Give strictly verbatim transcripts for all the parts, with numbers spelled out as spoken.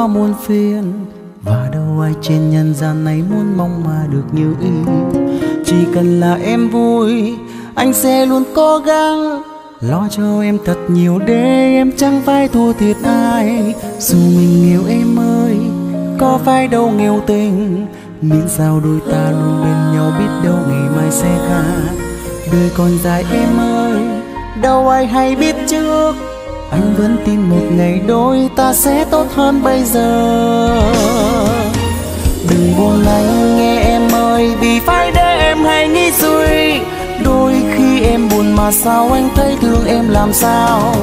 lo muôn phiền, và đâu ai trên nhân gian này muốn mong mà được như ý. Chỉ cần là em vui, anh sẽ luôn cố gắng lo cho em thật nhiều để em chẳng phải thua thiệt ai. Dù mình yêu em ơi, có phải đâu nghèo tình, miễn sao đôi ta luôn bên nhau, biết đâu ngày mai sẽ khác. Đời còn dài em ơi, đâu ai hay biết trước, anh vẫn tin một ngày đôi ta sẽ tốt hơn bây giờ. Đừng buồn anh nghe em ơi, vì phải để em hay nghĩ suy. Đôi khi em buồn mà sao anh thấy thương em làm sao.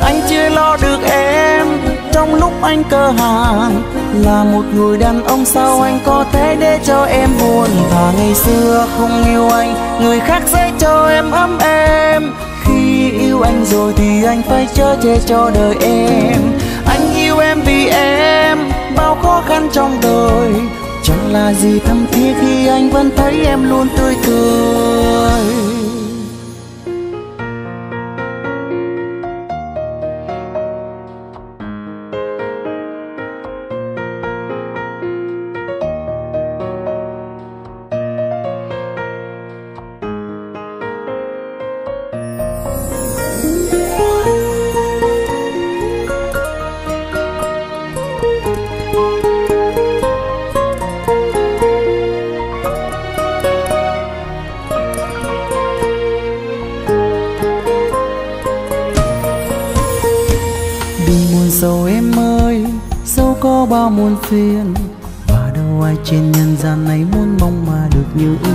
Anh chưa lo được em trong lúc anh cơ hàn, là một người đàn ông sao anh có thể để cho em buồn. Và ngày xưa không yêu anh, người khác sẽ cho em ấm em, khi yêu anh rồi thì anh phải chở che cho đời em. Anh yêu em vì em bao khó khăn trong đời, chẳng là gì thâm thiết khi anh vẫn thấy em luôn tươi cười. Bao muôn phiền, và đâu ai trên nhân gian này muốn mong mà được như ý.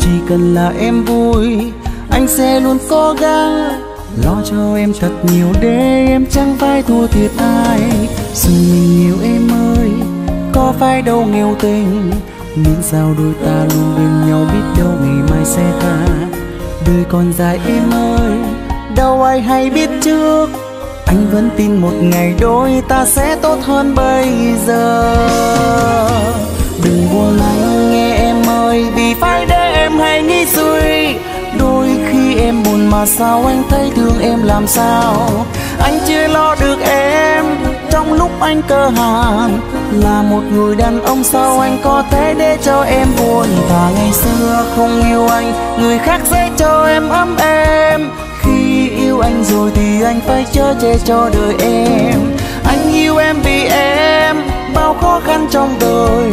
Chỉ cần là em vui, anh sẽ luôn cố gắng lo cho em thật nhiều để em chẳng phải thua thiệt ai. Dù mình yêu em ơi, có phải đâu nghèo tình, miễn sao đôi ta luôn bên nhau, biết đâu ngày mai sẽ khác. Đời còn dài em ơi, đâu ai hay biết trước, anh vẫn tin một ngày đôi ta sẽ tốt hơn bây giờ. Đừng buồn anh nghe em ơi, vì phải để em hay nghĩ suy. Đôi khi em buồn mà sao anh thấy thương em làm sao. Anh chưa lo được em trong lúc anh cơ hàn, là một người đàn ông sao anh có thể để cho em buồn. Và ngày xưa không yêu anh, người khác sẽ cho em ấm em, yêu anh rồi thì anh phải chở che cho đời em. Anh yêu em vì em bao khó khăn trong đời,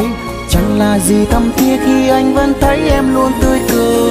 chẳng là gì thâm thiết khi anh vẫn thấy em luôn tươi cười.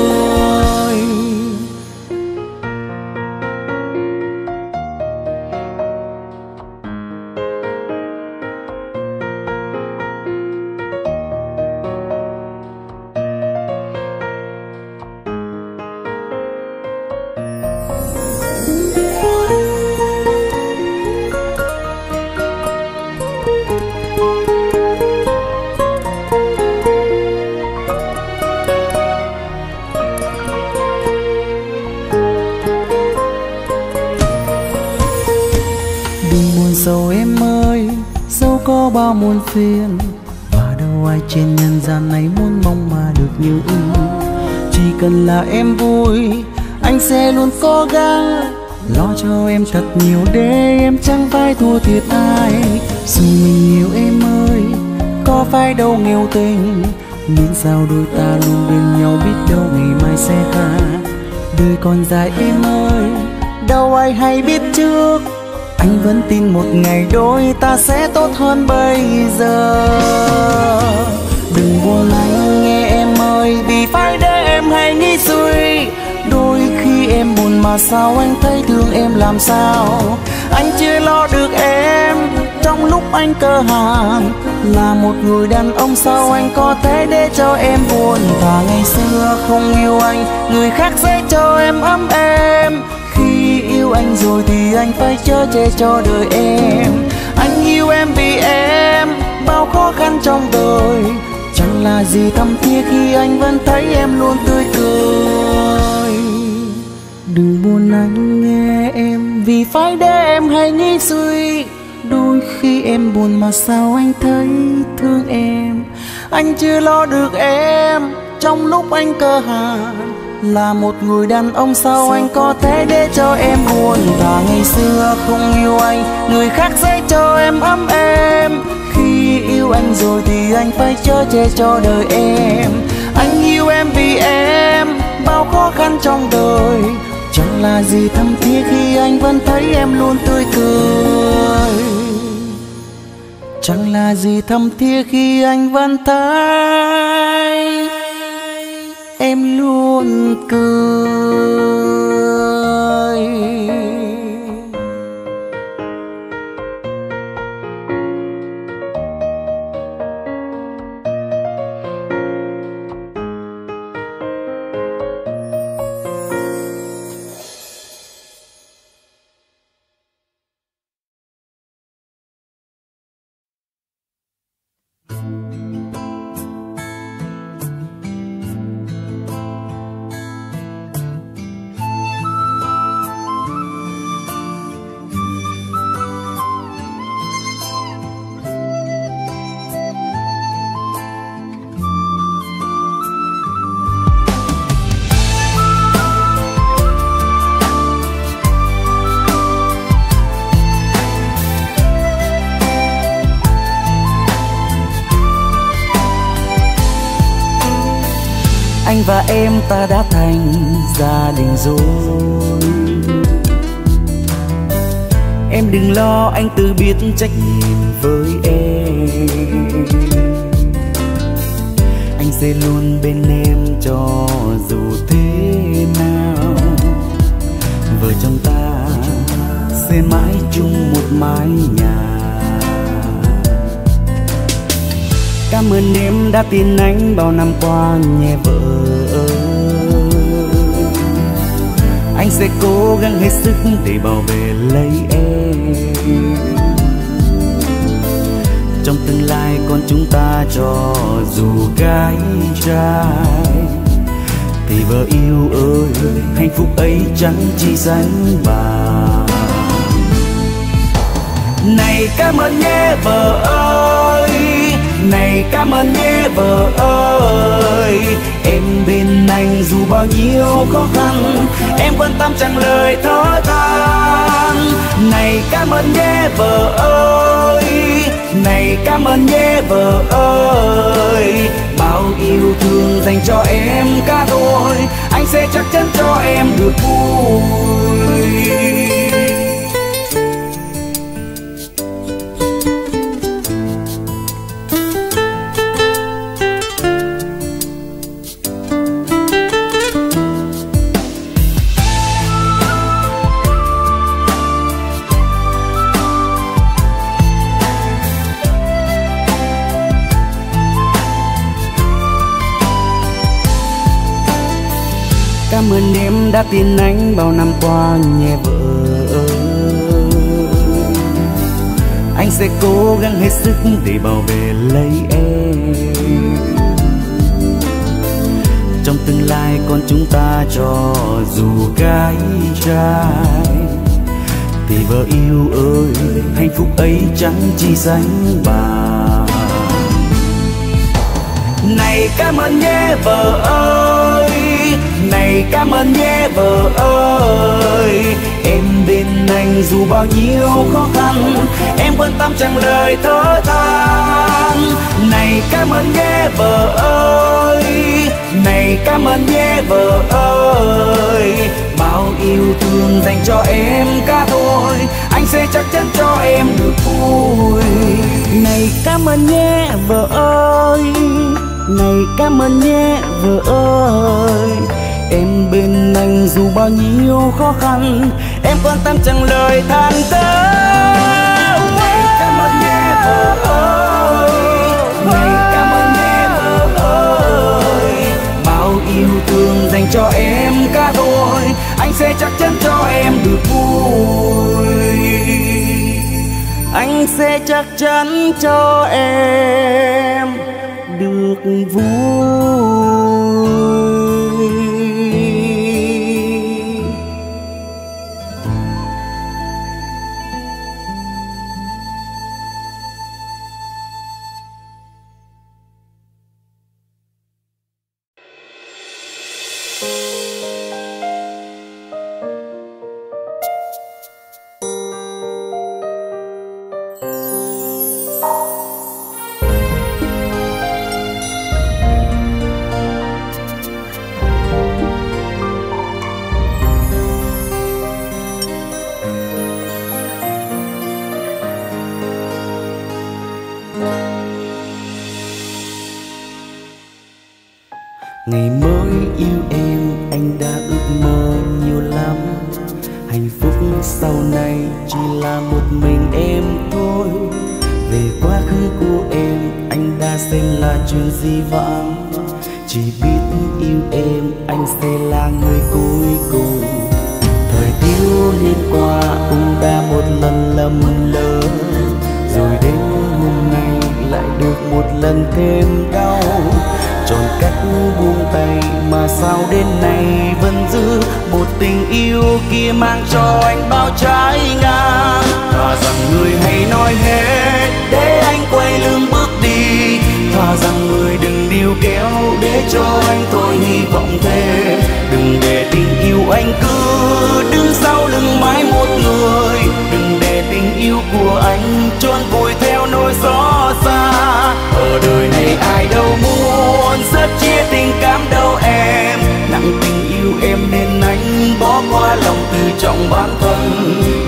Bao muôn phiền, và đâu ai trên nhân gian này muốn mong mà được như ý. Chỉ cần là em vui, anh sẽ luôn cố gắng lo cho em thật nhiều để em chẳng phải thua thiệt ai. Dù mình yêu em ơi, có phải đâu nghèo tình, miễn sao đôi ta luôn bên nhau, biết đâu ngày mai sẽ khác. Đời còn dài em ơi, đâu ai hay biết trước, anh vẫn tin một ngày đôi ta sẽ tốt hơn bây giờ. Đừng buồn anh nghe em ơi, vì phải để em hay nghĩ suy. Đôi khi em buồn mà sao anh thấy thương em làm sao. Anh chưa lo được em trong lúc anh cơ hàn, là một người đàn ông sao anh có thể để cho em buồn. Và ngày xưa không yêu anh, người khác sẽ cho em ấm em, yêu anh rồi thì anh phải chở che cho đời em. Anh yêu em vì em bao khó khăn trong đời, chẳng là gì thâm thiết khi anh vẫn thấy em luôn tươi cười. Đừng buồn anh nghe em, vì phải để em hay nghĩ suy. Đôi khi em buồn mà sao anh thấy thương em, anh chưa lo được em trong lúc anh cơ hàn, Là một người đàn ông sao anh có thể để cho em buồn. Và ngày xưa không yêu anh, người khác sẽ cho em ấm em. Khi yêu anh rồi thì anh phải chở che cho đời em. Anh yêu em vì em bao khó khăn trong đời. Chẳng là gì thâm thiết khi anh vẫn thấy em luôn tươi cười. Chẳng là gì thâm thiết khi anh vẫn thấy em luôn cười. Anh và em ta đã thành gia đình rồi. Em đừng lo, anh tự biết trách nhiệm với em. Anh sẽ luôn bên em cho dù thế nào. Vợ chồng ta sẽ mãi chung một mái nhà. Cảm ơn em đã tin anh bao năm qua nhé vợ. Anh sẽ cố gắng hết sức để bảo vệ lấy em. Trong tương lai con chúng ta cho dù gái trai thì vợ yêu ơi, hạnh phúc ấy chẳng chỉ dành bà. Này cảm ơn nhé vợ ơi, này cảm ơn nhé vợ ơi. Em bên anh dù bao nhiêu khó khăn, em quan tâm chẳng lời thở than. Này cảm ơn nhé vợ ơi, này cảm ơn nhé vợ ơi. Bao yêu thương dành cho em cả đôi, anh sẽ chắc chắn cho em được vui. Cảm ơn em đã tin anh bao năm qua nhé vợ. Anh sẽ cố gắng hết sức để bảo vệ lấy em. Trong tương lai con chúng ta cho dù gái trai thì vợ yêu ơi, hạnh phúc ấy chẳng chỉ dành bà. Này cảm ơn nhé vợ ơi, này cảm ơn nhé vợ ơi. Em bên anh dù bao nhiêu khó khăn, em quan tâm chẳng lời thở than. Này cảm ơn nhé vợ ơi, này cảm ơn nhé vợ ơi. Bao yêu thương dành cho em cả thôi, anh sẽ chắc chắn cho em được vui. Này cảm ơn nhé vợ ơi, này cảm ơn nhé vợ ơi. Em bên anh dù bao nhiêu khó khăn, em quan tâm chẳng lời than thở. Này cảm ơn nhé vợ ơi, này cảm ơn nhé vợ ơi. Bao yêu thương dành cho em cả đôi, anh sẽ chắc chắn cho em được vui. Anh sẽ chắc chắn cho em được vui. Thank you. Ngày mới yêu em anh đã ước mơ nhiều lắm. Hạnh phúc sau này chỉ là một mình em thôi. Về quá khứ của em anh đã xem là chuyện dĩ vãng. Chỉ biết yêu em anh sẽ là người cuối cùng. Thời thiếu niên qua cũng đã một lần lầm lỡ, rồi đến hôm nay lại được một lần thêm đau. Chọn cách buông tay mà sao đến nay vẫn giữ một tình yêu kia mang cho anh bao trái ngang. Thà rằng người hãy nói hết để anh quay lưng bước đi. Thà rằng người đừng níu kéo để cho anh thôi hy vọng thêm. Đừng để tình yêu anh cứ đứng sau lưng mãi một người. Đừng để tình yêu của anh trốn vùi theo nỗi gió xa. Ở đời này ai đâu muốn sớt chia tình cảm đâu em. Nặng tình yêu em nên anh bỏ qua lòng từ trong bản thân.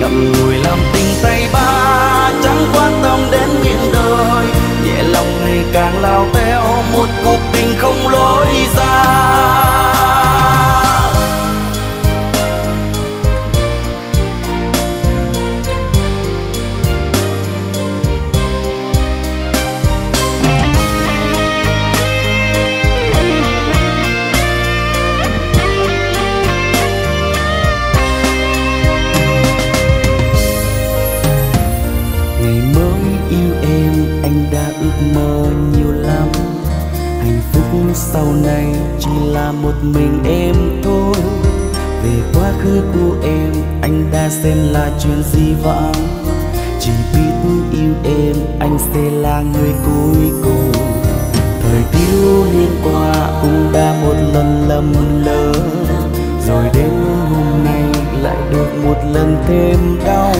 Ngậm ngùi làm tình tay ba chẳng quan tâm đến những đời. Nhẹ lòng ngày càng lao theo một cuộc tình không lối ra. Sau này chỉ là một mình em thôi. Về quá khứ của em anh đã xem là chuyện dĩ vãng. Chỉ biết yêu em anh sẽ là người cuối cùng. Thời thiếu niên qua cũng đã một lần lầm lỡ, rồi đến hôm nay lại được một lần thêm đau.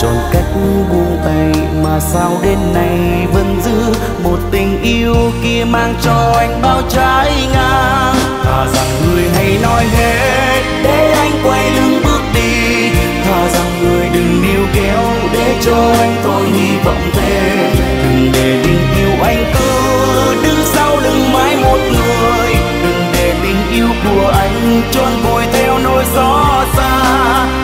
Chọn cách buông tay mà sao đến nay vẫn giữ một tình yêu kia mang cho anh bao trái ngang. Thà rằng người hãy nói hết để anh quay lưng bước đi. Thà rằng người đừng níu kéo để cho anh thôi hy vọng thêm. Đừng để tình yêu anh cứ đứng sau lưng mãi một người. Đừng để tình yêu của anh trốn vùi theo nỗi gió xa.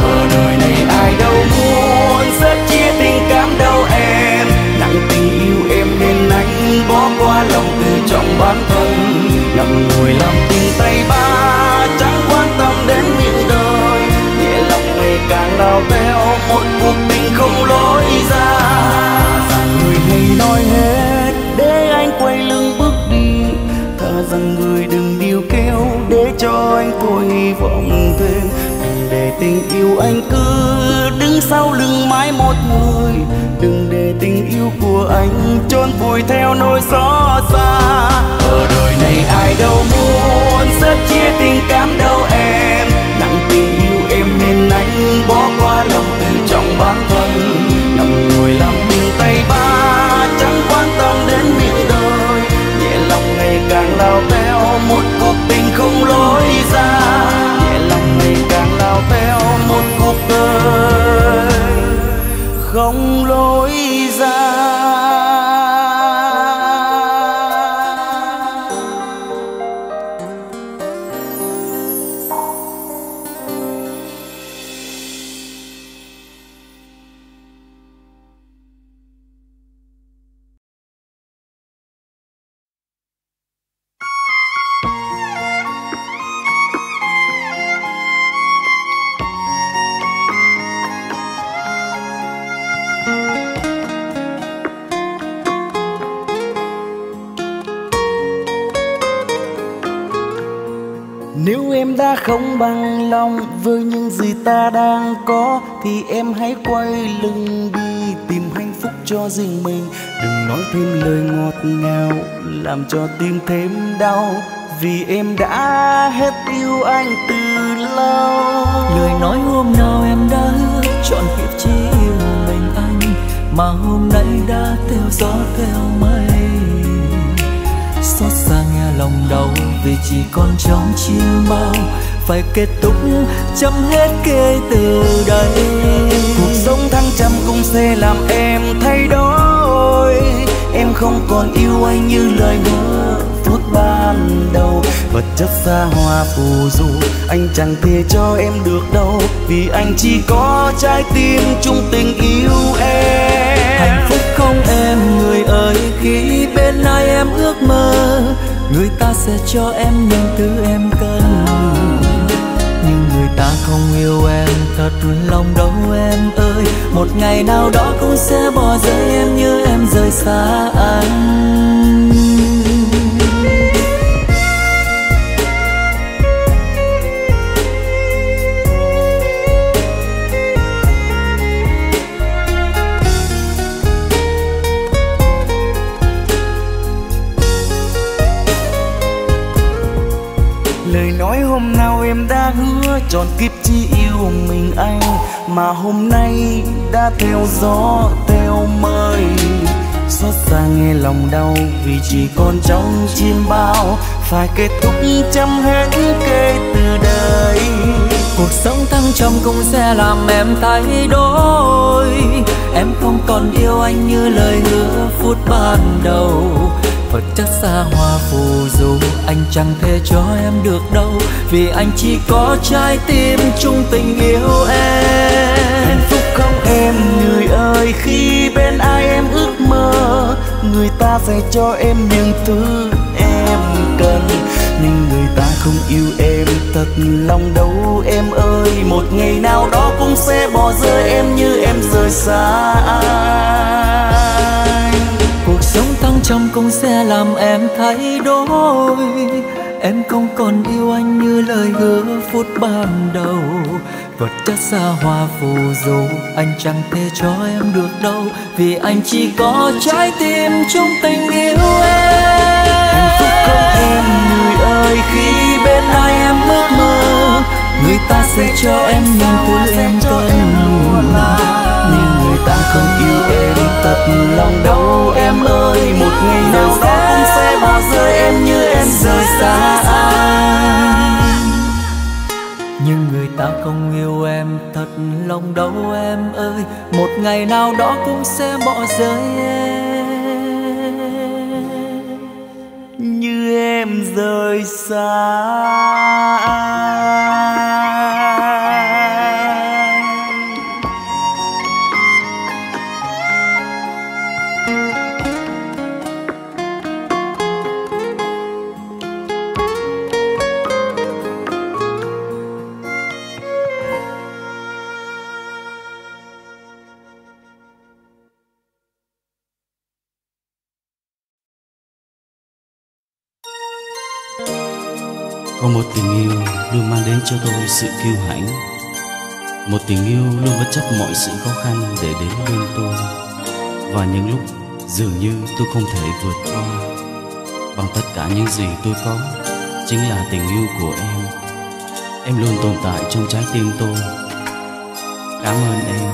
Ở đời này ai đâu muốn sớt chia tình cảm đâu em. Nặng tình yêu em nên anh bỏ qua lòng từ trong bản thân. Ngậm ngùi làm tình tay ba chẳng quan tâm đến những đời. Nhẹ lòng ngày càng lao theo một cuộc tình không lối ra. Rằng người hay nói hết để anh quay lưng bước đi. Thà rằng người đừng níu kéo để cho anh thôi hy vọng thêm. Để tình yêu anh cứ đứng sau lưng mãi một người. Đừng để tình yêu của anh trốn vùi theo nỗi gió xa. Ở đời này ai đâu muốn sớt chia tình cảm đâu em. Nặng tình yêu em nên anh bỏ qua lòng từ trong bản thân. Nằm ngồi làm mình tay ba chẳng quan tâm đến những đời. Nhẹ lòng ngày càng lao theo một cuộc tình không lối ra. Theo một cuộc đời không lối ra. Không bằng lòng với những gì ta đang có thì em hãy quay lưng đi tìm hạnh phúc cho riêng mình. Đừng nói thêm lời ngọt ngào làm cho tim thêm đau, vì em đã hết yêu anh từ lâu. Lời nói hôm nào em đã hứa chọn kiếp chỉ yêu mình anh, mà hôm nay đã theo gió theo mây. Xót xa nghe lòng đau vì chỉ còn trong chiêm bao. Phải kết thúc chấm hết kể từ đây. Cuộc sống thăng trầm cũng sẽ làm em thay đổi. Em không còn yêu anh như lời hứa. phút ban đầu. Vật chất xa hoa phù du anh chẳng thể cho em được đâu, vì anh chỉ có trái tim chung tình yêu em. Hạnh phúc không em người ơi, khi bên ai em ước mơ, người ta sẽ cho em những thứ em cần. Nhưng người ta không yêu em thật lòng đâu em ơi, một ngày nào đó cũng sẽ bỏ rơi em như em rời xa anh. Hôm nào em đã hứa tròn kiếp chỉ yêu mình anh, mà hôm nay đã theo gió theo mây. Xót xa nghe lòng đau vì chỉ còn trong chim bao, phải kết thúc chấm hết kể từ đây. Cuộc sống thăng trầm cũng sẽ làm em thay đổi, em không còn yêu anh như lời hứa phút ban đầu. Vật chất xa hoa phù du anh chẳng thể cho em được đâu, vì anh chỉ có trái tim chung tình yêu em. Hạnh phúc không em người ơi, khi bên ai em ước mơ, người ta sẽ cho em những thứ em cần. Nhưng người ta không yêu em thật lòng đâu em ơi, một ngày nào đó cũng sẽ bỏ rơi em như em rời xa anh. Cuộc sống thăng trầm cũng sẽ làm em thay đổi, em không còn yêu anh như lời hứa phút ban đầu. Vật chất xa hoa phù du anh chẳng thể cho em được đâu, vì anh chỉ có trái tim chung tình yêu em. Hạnh phúc không em người ơi, khi bên ai em ước mơ, người ta sẽ cho em những thứ em cần. Nhưng người ta không yêu em thật lòng đâu em ơi, một ngày nào đó cũng sẽ bỏ rơi em như em rời xa anh. Nhưng người ta không yêu em thật lòng đâu em ơi, một ngày nào đó cũng sẽ bỏ rơi em như em rời xa anh. Có một tình yêu luôn mang đến cho tôi sự kiêu hãnh, một tình yêu luôn bất chấp mọi sự khó khăn để đến bên tôi. Và những lúc dường như tôi không thể vượt qua, bằng tất cả những gì tôi có chính là tình yêu của em. Em luôn tồn tại trong trái tim tôi. Cảm ơn em.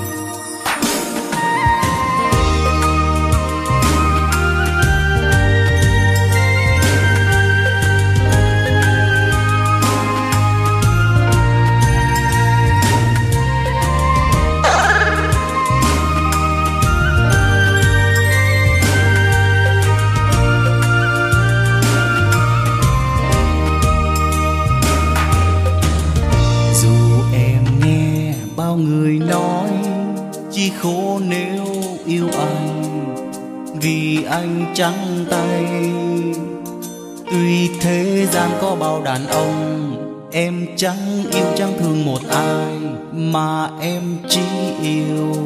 Anh trắng tay, tuy thế gian có bao đàn ông, em chẳng yêu chẳng thương một ai, mà em chỉ yêu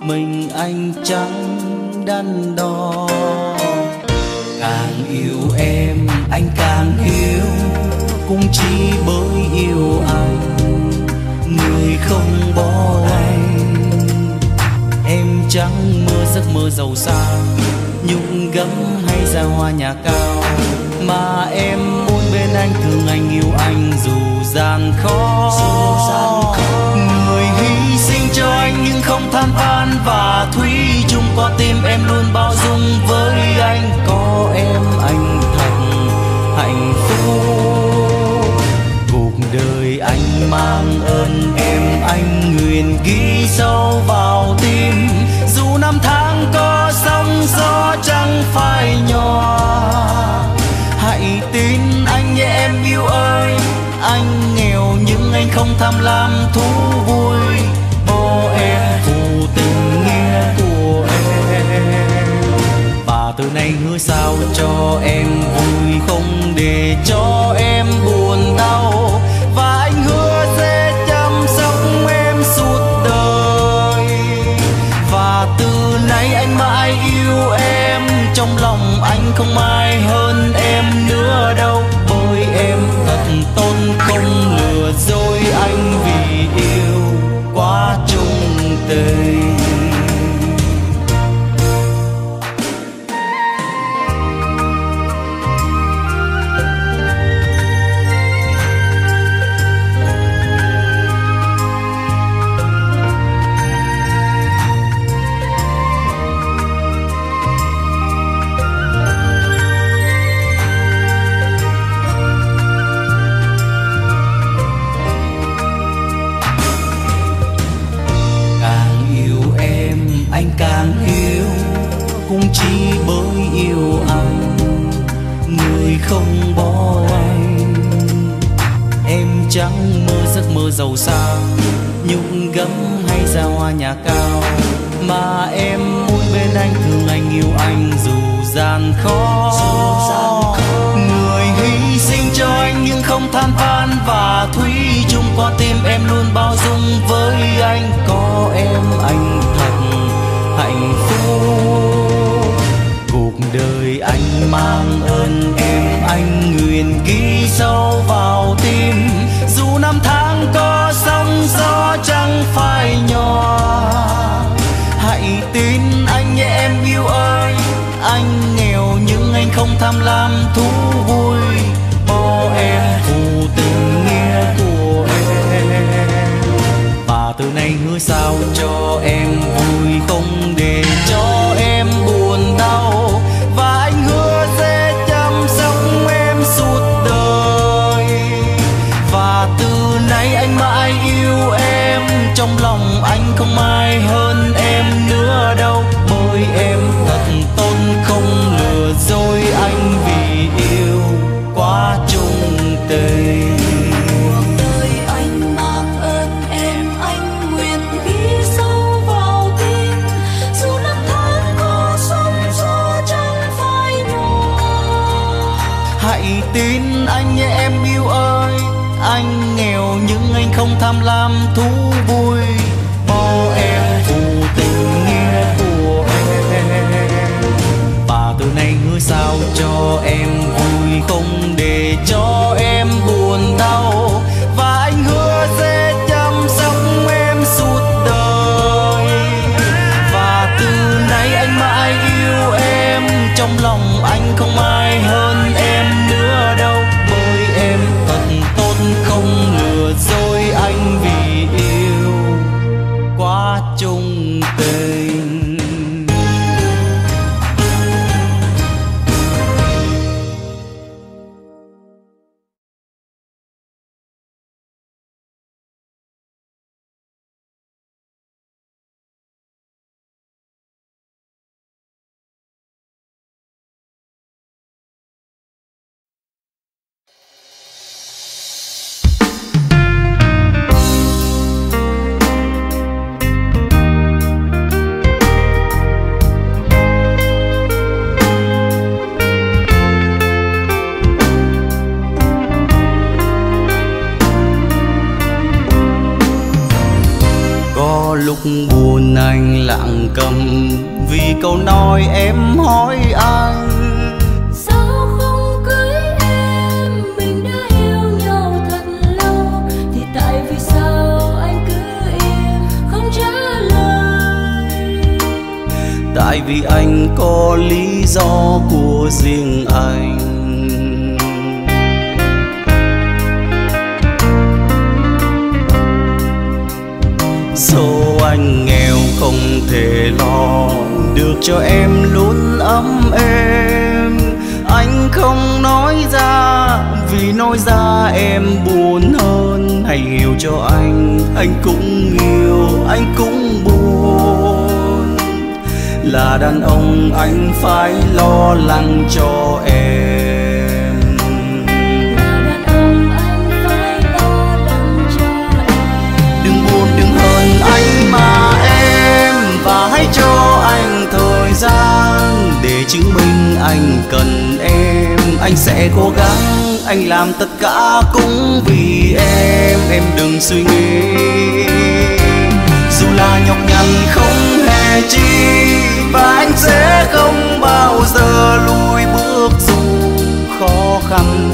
mình anh chẳng đắn đo. Càng yêu em anh càng yêu, cũng chỉ bởi yêu anh người không bỏ anh. Em chẳng mơ giấc mơ giàu sang, nhung gấm hay ra hoa nhà cao, mà em muốn bên anh, thương anh, yêu anh dù gian khó. Người hy sinh cho anh nhưng không than van và thúy chung, có tim em luôn bao dung với anh, có em anh thành hạnh phúc. Cuộc đời anh mang ơn em, anh nguyện ghi sâu vào tim, dù năm tháng có sóng gió chẳng phải nhỏ. này hứa sao cho em vui, không để cho em buồn đau. Và anh hứa sẽ chăm sóc em suốt đời. Và từ nay anh mãi yêu em, trong lòng anh không ai hơn em nữa đâu. Bởi em thật tôn không lừa dối anh, vì yêu quá chung tình. Chỉ bởi yêu anh, người không bỏ anh. Em chẳng mơ giấc mơ giàu sang, nhung gấm hay ra hoa nhà cao, mà em muốn bên anh, thương anh, yêu anh dù gian khó. Người hy sinh cho anh nhưng không than van, và thủy chung qua tim em luôn bao dung với anh. Có em anh thật hạnh phúc, đời anh mang ơn em, anh nguyện ghi sâu vào tim. Dù năm tháng có sóng gió chẳng phải nhỏ, hãy tin anh nhé em yêu ơi. Anh nghèo nhưng anh không tham lam thú vui, bỏ em phụ tình nghĩa của em. Và từ nay hứa sao cho em vui, không để cho em buồn đau. Và anh hứa sẽ chăm sóc em suốt đời. Và từ nay anh mãi yêu em, trong lòng anh không ai hơn em nữa đâu. Bởi em thật tôn không lừa dối anh, vì yêu quá chung tình. Tin anh nhé em yêu ơi, anh nghèo nhưng anh không tham lam thú vui, bao em phụ tình nghĩa của em. Và từ nay hứa sao cho em vui, không để cho em buồn đau. Và anh hứa sẽ chăm sóc em suốt đời. Và từ nay anh mãi yêu em, trong lòng anh không ai hơn em đâu. Bởi em thật tốt không lừa dối anh, vì yêu quá chung tình. Buồn anh lặng câm vì câu nói em hỏi anh, sao không cưới em, mình đã yêu nhau thật lâu, thì tại vì sao anh cứ im không trả lời. Tại vì anh có lý do của riêng anh. Dẫu anh nghèo không thể lo được cho em luôn ấm êm, anh không nói ra vì nói ra em buồn hơn. Hãy hiểu cho anh, anh cũng yêu, anh cũng buồn. Là đàn ông anh phải lo lắng cho em. Anh mà em, và hãy cho anh thời gian để chứng minh anh cần em, anh sẽ cố gắng, anh làm tất cả cũng vì em. Em đừng suy nghĩ, dù là nhọc nhằn không hề chi, và anh sẽ không bao giờ lùi bước dù khó khăn,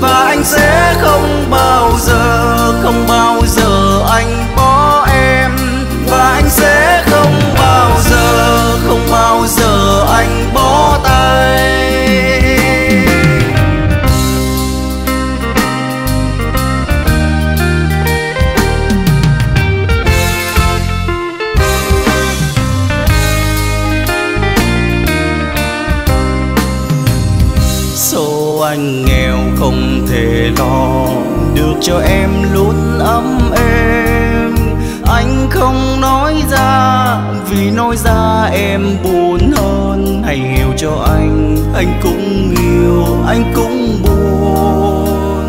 và anh sẽ không bao giờ, không bao giờ anh bỏ em, và anh sẽ không bao giờ, không bao giờ anh bó tay. Số anh nghèo không thể lo được cho em luôn ấm êm, anh không nói ra vì nói ra em buồn hơn. Hãy hiểu cho anh, anh cũng yêu, anh cũng buồn.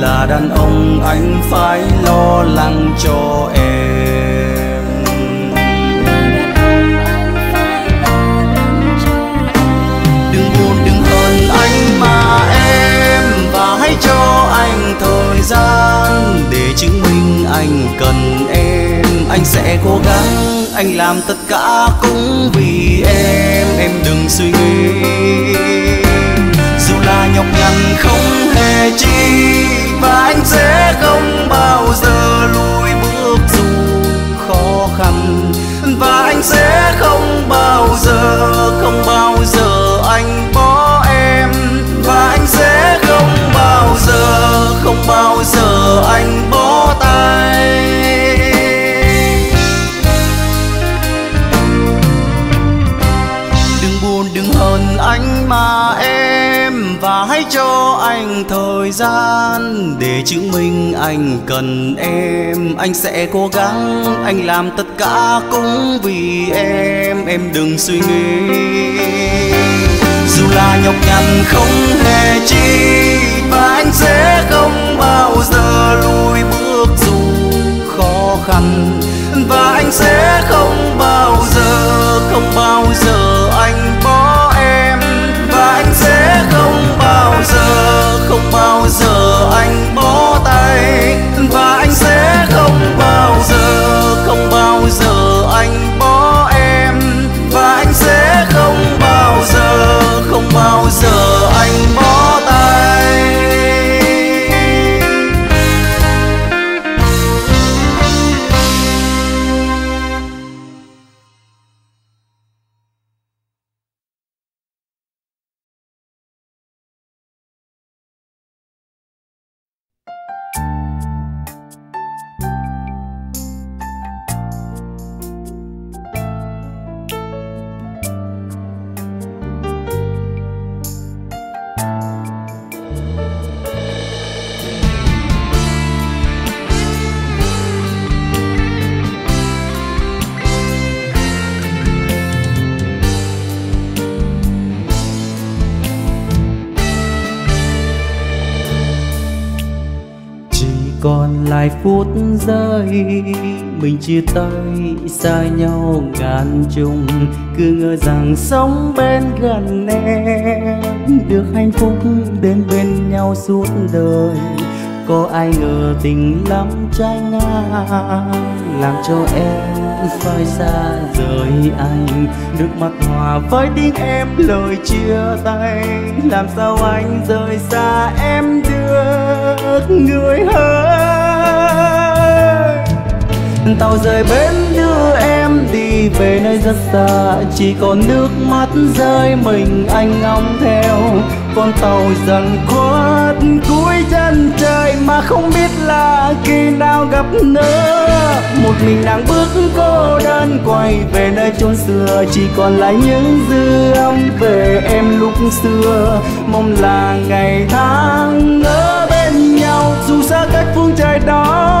Là đàn ông anh phải lo lắng cho em. Đừng buồn, đừng hờn anh mà em, và hãy cho anh thời gian để chứng minh anh cần em. Anh sẽ cố gắng, anh làm tất cả cũng vì em. Em đừng suy nghĩ, dù là nhọc nhằn không hề chi, và anh sẽ không bao giờ lùi bước dù khó khăn, và anh sẽ không bao giờ, không bao giờ anh bỏ em, và anh sẽ không bao giờ, không bao giờ anh bó tay. Anh mà em, và hãy cho anh thời gian để chứng minh anh cần em. Anh sẽ cố gắng, anh làm tất cả cũng vì em. Em đừng suy nghĩ, dù là nhọc nhằn không hề chi, và anh sẽ không bao giờ lùi bước dù khó khăn, và anh sẽ không bao giờ, không bao giờ anh bỏ em, và anh sẽ không bao giờ, không bao giờ anh bó tay, và anh sẽ không bao giờ, không bao giờ anh bỏ em, và anh sẽ không bao giờ, không bao giờ anh bó tay. Còn lại phút giây mình chia tay xa nhau ngàn trùng, cứ ngờ rằng sống bên gần em được hạnh phúc đến bên nhau suốt đời. Có ai ngờ tình lắm trái ngang làm cho em phải xa rời anh, nước mắt hòa với tiếng em lời chia tay. Làm sao anh rời xa em được người ơi, tàu rời bến đưa em đi về nơi rất xa, chỉ còn nước mắt rơi mình anh ngóng theo. Con tàu dần khuất cuối chân trời mà không biết là khi nào gặp nữa. Một mình nàng bước cô đơn quay về nơi chốn xưa, chỉ còn lại những dư âm về em lúc xưa. Mong là ngày tháng ở bên nhau dù xa cách phương trời đó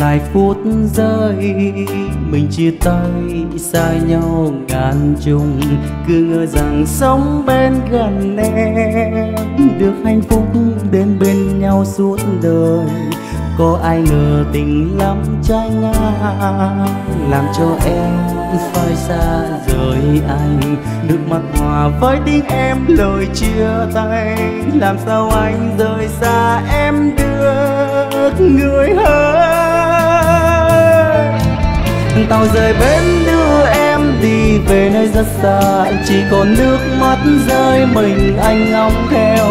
lại phút giây mình chia tay xa nhau ngàn trùng, cứ ngờ rằng sống bên gần em được hạnh phúc đến bên nhau suốt đời. Có ai ngờ tình lắm trái ngang làm cho em phải xa rời anh, nước mắt hòa với tiếng em lời chia tay, làm sao anh rời xa em được người hỡi. Tàu rời bến đưa em đi về nơi rất xa, chỉ còn nước mắt rơi mình anh ngóng theo,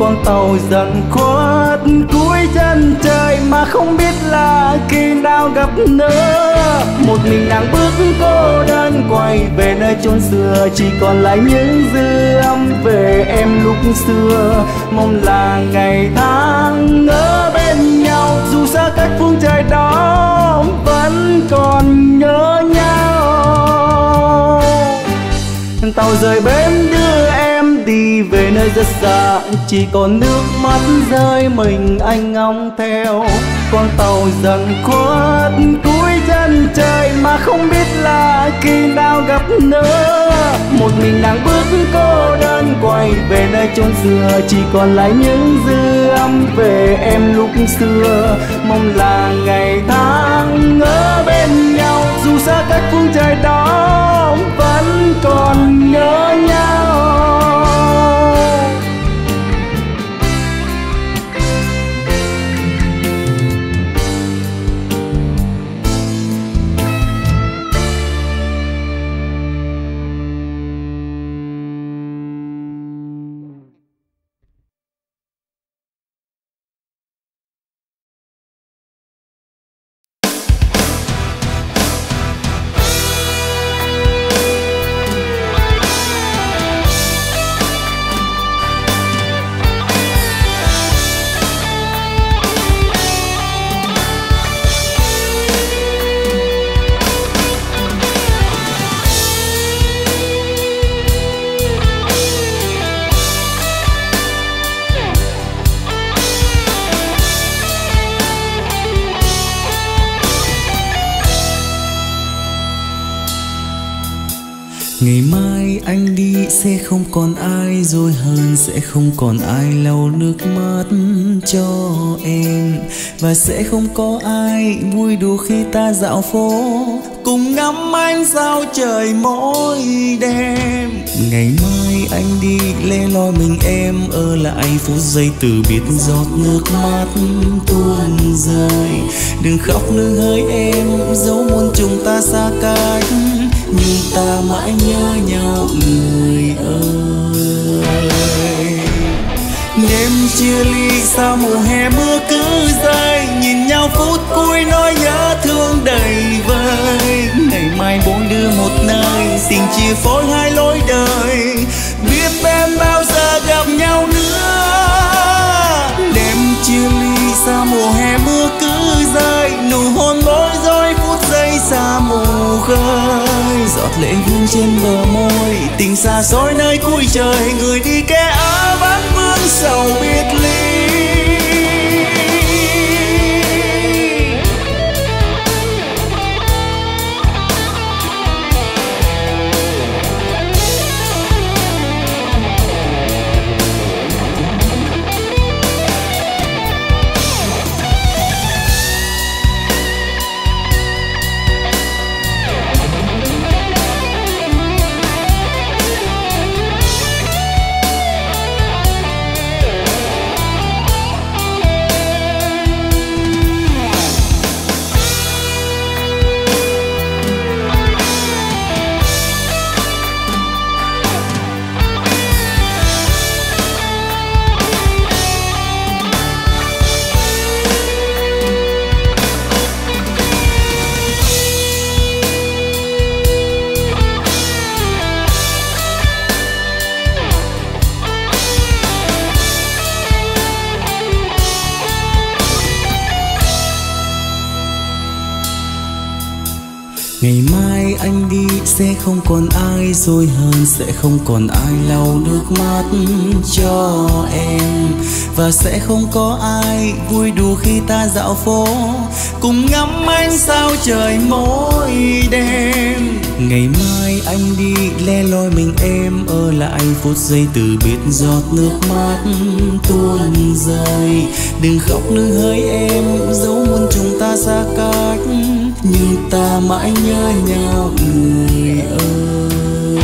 con tàu dần khuất cuối chân trời mà không biết là khi nào gặp nữa. Một mình nàng bước cô đơn quay về nơi chốn xưa, chỉ còn lại những dư âm về em lúc xưa. Mong là ngày tháng ở bên nhau dù xa cách phương trời đó vẫn còn nhớ nhau. Tàu rời bến đưa em đi về nơi rất xa, chỉ còn nước mắt rơi mình anh ngóng theo, con tàu dần khuất cuối chân trời mà không biết là khi nào gặp nữa. Một mình nàng bước cô đơn quay về nơi chốn xưa, chỉ còn lại những dư âm về em lúc xưa. Mong là ngày tháng ở bên nhau dù xa cách phương trời đó vẫn còn nhớ nhau. Ngày mai anh đi sẽ không còn ai dối hơn, sẽ không còn ai lau nước mắt cho em, và sẽ không có ai vui đùa khi ta dạo phố cùng ngắm ánh sao trời mỗi đêm. Ngày mai anh đi lẻ loi mình em ở lại phút giây từ biệt, giọt nước mắt tuôn rơi. Đừng khóc nương hỡi em, dẫu muôn chúng ta xa cách nhưng ta mãi nhớ nhau người ơi. Đêm chia ly sao mùa hè mưa cứ rơi, nhìn nhau phút cuối nỗi nhớ thương đầy vơi. Ngày mai bốn đứa một nơi, tình chia phối hai lối đời, biết em bao giờ gặp nhau nữa. Đêm chia ly sao mùa hè mưa cứ rơi, nụ hôn bối rối phút giây xa mù khơi. Giọt lệ vương trên bờ môi, tình xa xôi nơi cuối trời, người đi kẻ ở vắng vương sầu biệt ly. Ngày mai anh đi sẽ không còn ai dối hơn, sẽ không còn ai lau nước mắt cho em, và sẽ không có ai vui đùa khi ta dạo phố cùng ngắm ánh sao trời mỗi đêm. Ngày mai anh đi le loi mình em ở lại phút giây từ biệt giọt nước mắt tuôn rơi. Đừng khóc nương hỡi em, dẫu muốn chúng ta xa cách nhưng ta mãi nhớ nhau người ơi.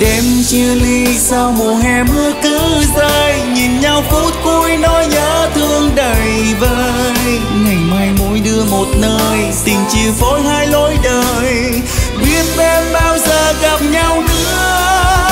Đêm chia ly sao mùa hè mưa cứ rơi, nhìn nhau phút cuối nỗi nhớ thương đầy vơi. Ngày mai mỗi đứa một nơi, tình chia phối hai lối đời, biết em bao giờ gặp nhau nữa.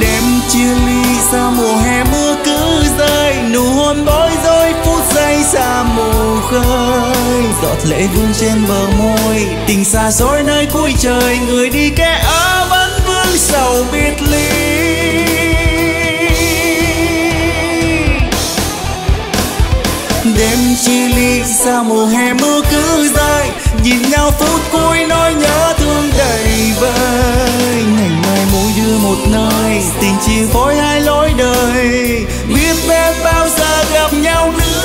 Đêm chia ly sao mùa hè mưa cứ rơi, nụ hôn bối rối phút giây xa mù khơi. Giọt lệ vương trên bờ môi, tình xa xôi nơi cuối trời, người đi kẻ ở vẫn vương sầu biệt ly. Đêm chia ly sao mùa hè mưa cứ rơi, nhìn nhau phút cuối nỗi nhớ thương đầy vơi. Ngày mai mỗi đứa một nơi, tình chia phối hai lối đời, biết biết bao giờ gặp nhau nữa.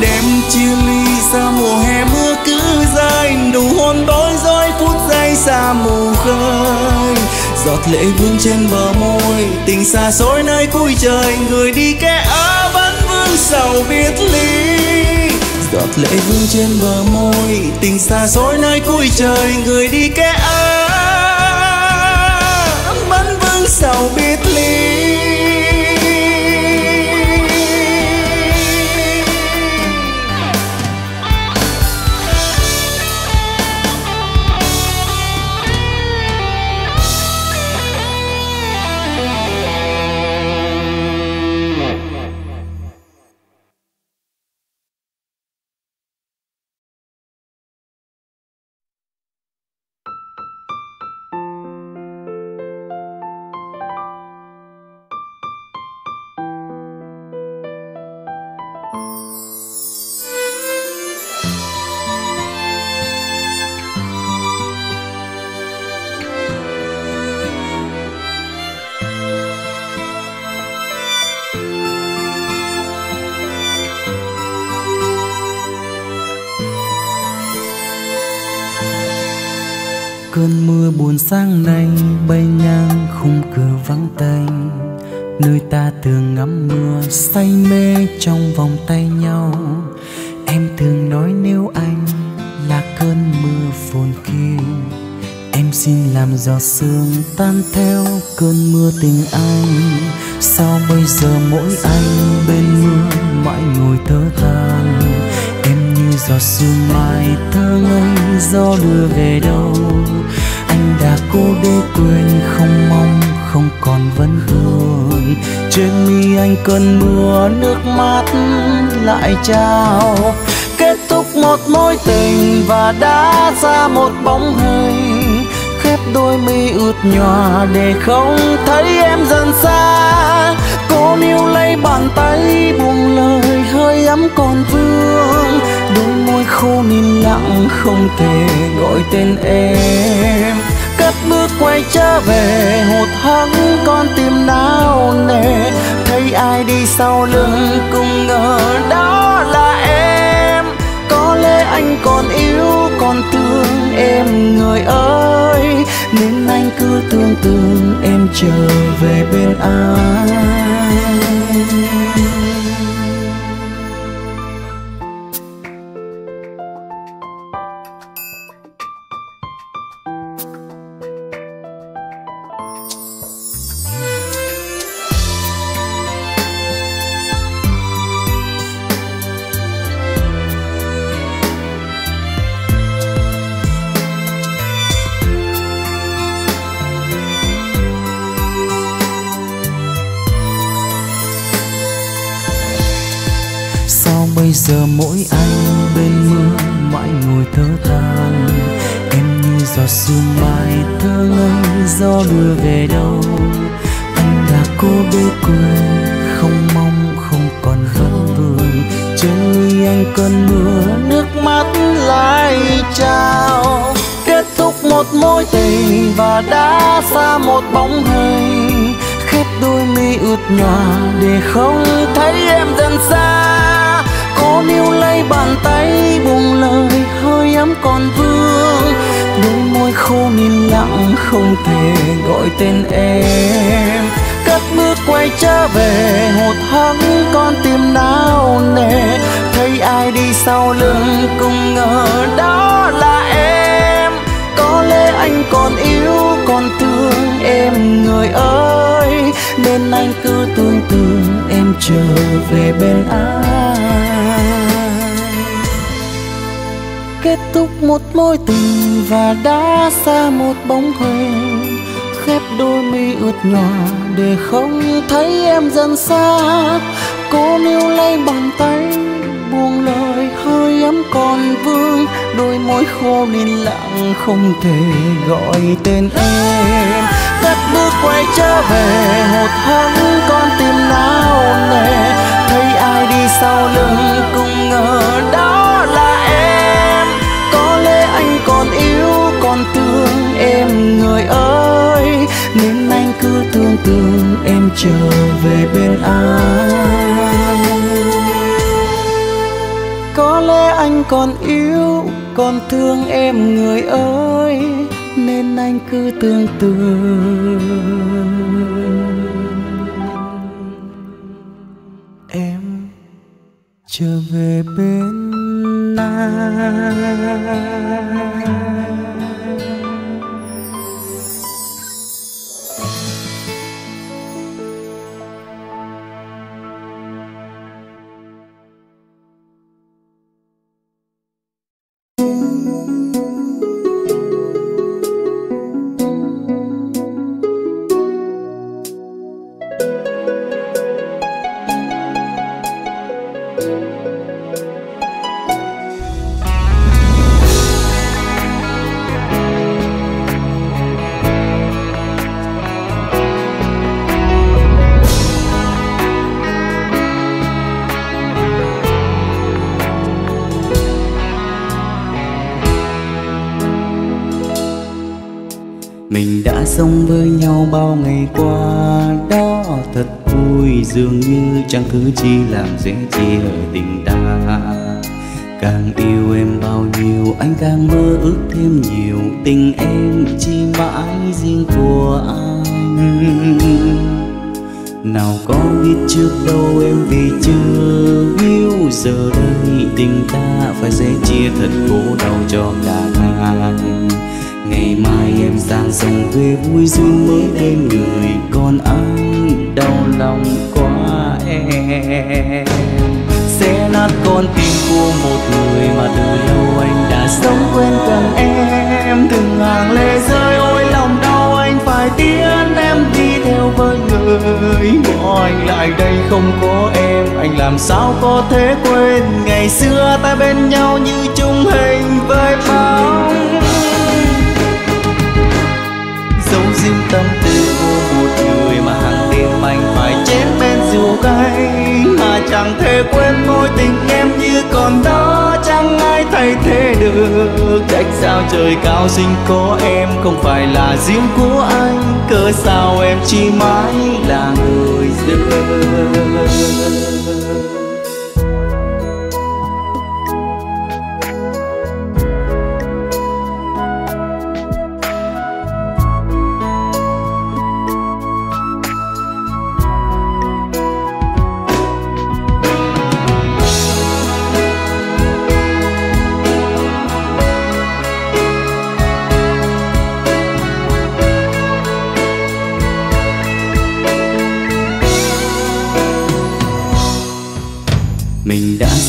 Đêm chia ly sao mùa hè mưa cứ rơi, nụ hôn bối rối phút giây xa mù khơi. Giọt lệ vương trên bờ môi, tình xa xôi nơi cuối trời, người đi kẻ ở vẫn vương sầu biệt ly. Giọt lệ vương trên bờ môi, tình xa xôi nơi cuối trời, người đi kẻ ở vẫn vương sầu biệt ly. Cơn mưa buồn sáng nay bay ngang khung cửa vắng tanh, nơi ta thường ngắm mưa say mê trong vòng tay nhau. Em thường nói nếu anh là cơn mưa phồn kia, em xin làm giọt sương tan theo cơn mưa tình anh. Sao bây giờ mỗi anh bên mưa mãi ngồi thở than, em như giọt sương mai thơ ngây gió đưa về đâu. Anh đã cố để quên không mong không còn vẫn thương, trên mi anh cơn mưa nước mắt lại trao. Kết thúc một mối tình và đã ra một bóng hình, khép đôi mi ướt nhòa để không thấy em dần xa. Cô níu lấy bàn tay buông lời hơi ấm còn vương, đôi môi khô nín lặng không thể gọi tên em. Cất bước quay trở về hụt hẫng con tim nao nề, thấy ai đi sau lưng cũng ngờ đó là em. Có lẽ anh còn yêu còn thương em người ơi, nên anh cứ tưởng tượng em trở về bên anh. Bây giờ mỗi anh bên mưa mãi ngồi thở than, em như giọt sương mai thơ ngây gió đưa về đâu. Anh đã cố để quên không mong không còn vẫn vương, chơi anh cơn mưa nước mắt lại trao, kết thúc một mối tình và đã xa một bóng hình, khép đôi mi ướt nhòa để không thấy em dần xa. Cô níu lấy bàn tay buông lời hơi ấm còn vương, đôi môi khô nín lặng không thể gọi tên em. Cất bước quay trở về hụt hẫng con tim nao nề, thấy ai đi sau lưng cũng ngờ đó là em. Có lẽ anh còn yêu còn thương em người ơi, nên anh cứ tưởng tượng em trở về bên ai. Kết thúc một mối tình và đã xa một bóng hình, khép đôi mi ướt nhòa để không thấy em dần xa. Cô níu lấy bàn tay buông lời hơi ấm còn vương, đôi môi khô nín lặng không thể gọi tên em. Cất bước quay trở về hụt hẫng con tim nao nề, thấy ai đi sau lưng cũng ngờ đó là em. Có lẽ anh còn yêu còn thương em người ơi, nên anh cứ tưởng tượng em trở về bên ai. Có lẽ anh còn yêu còn thương em người ơi, nên anh cứ tưởng tượng em trở về bên anh. Sống với nhau bao ngày qua đó thật vui, dường như chẳng thứ chi làm dễ chia tình ta. Càng yêu em bao nhiêu anh càng mơ ước thêm nhiều, tình em chỉ mãi riêng của anh. Nào có biết trước đâu em vì chưa yêu, giờ đây tình ta phải dễ chia thật khổ đau cho cả hai. Ngày mai em sang sông về vui duyên mới đến người, còn anh đau lòng quá em. Sẽ nát con tim của một người mà từ lâu anh đã sống quên cần em. Từng hàng lệ rơi ôi lòng đau anh phải tiến, em đi theo với người. Bỏ anh lại đây không có em, anh làm sao có thể quên. Ngày xưa ta bên nhau như chung hình với bóng, giấu riêng tâm tư của một người mà hàng đêm anh phải chén bên rượu cay. Mà chẳng thể quên mối tình em như còn đó, chẳng ai thay thế được. Cách sao trời cao sinh có em không phải là riêng của anh, cớ sao em chỉ mãi là người dưng.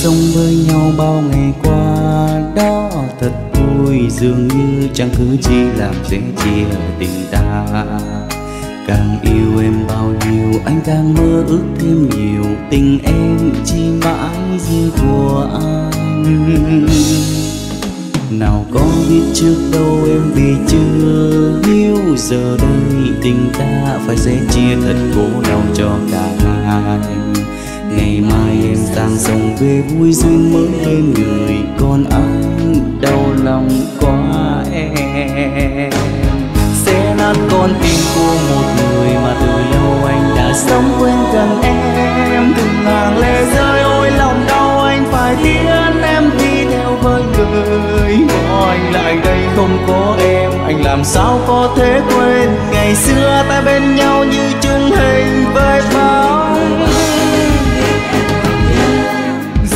Sống với nhau bao ngày qua đó thật vui, dường như chẳng thứ chi làm dễ chia tình ta. Càng yêu em bao nhiêu anh càng mơ ước thêm nhiều, tình em chỉ mãi riêng của anh. Nào có biết trước đâu em vì chưa yêu, giờ đây tình ta phải dễ chia thật khổ đau cho cả hai. Ngày mai em sang sông về vui duyên mới lên người, còn anh đau lòng quá em. Sẽ nát con tim của một người mà từ lâu anh đã sống quên gần em. Từng hàng lệ rơi ôi lòng đau anh phải tiến, em đi theo với người. Bỏ anh lại đây không có em, anh làm sao có thể quên. Ngày xưa ta bên nhau như chung hình với bóng,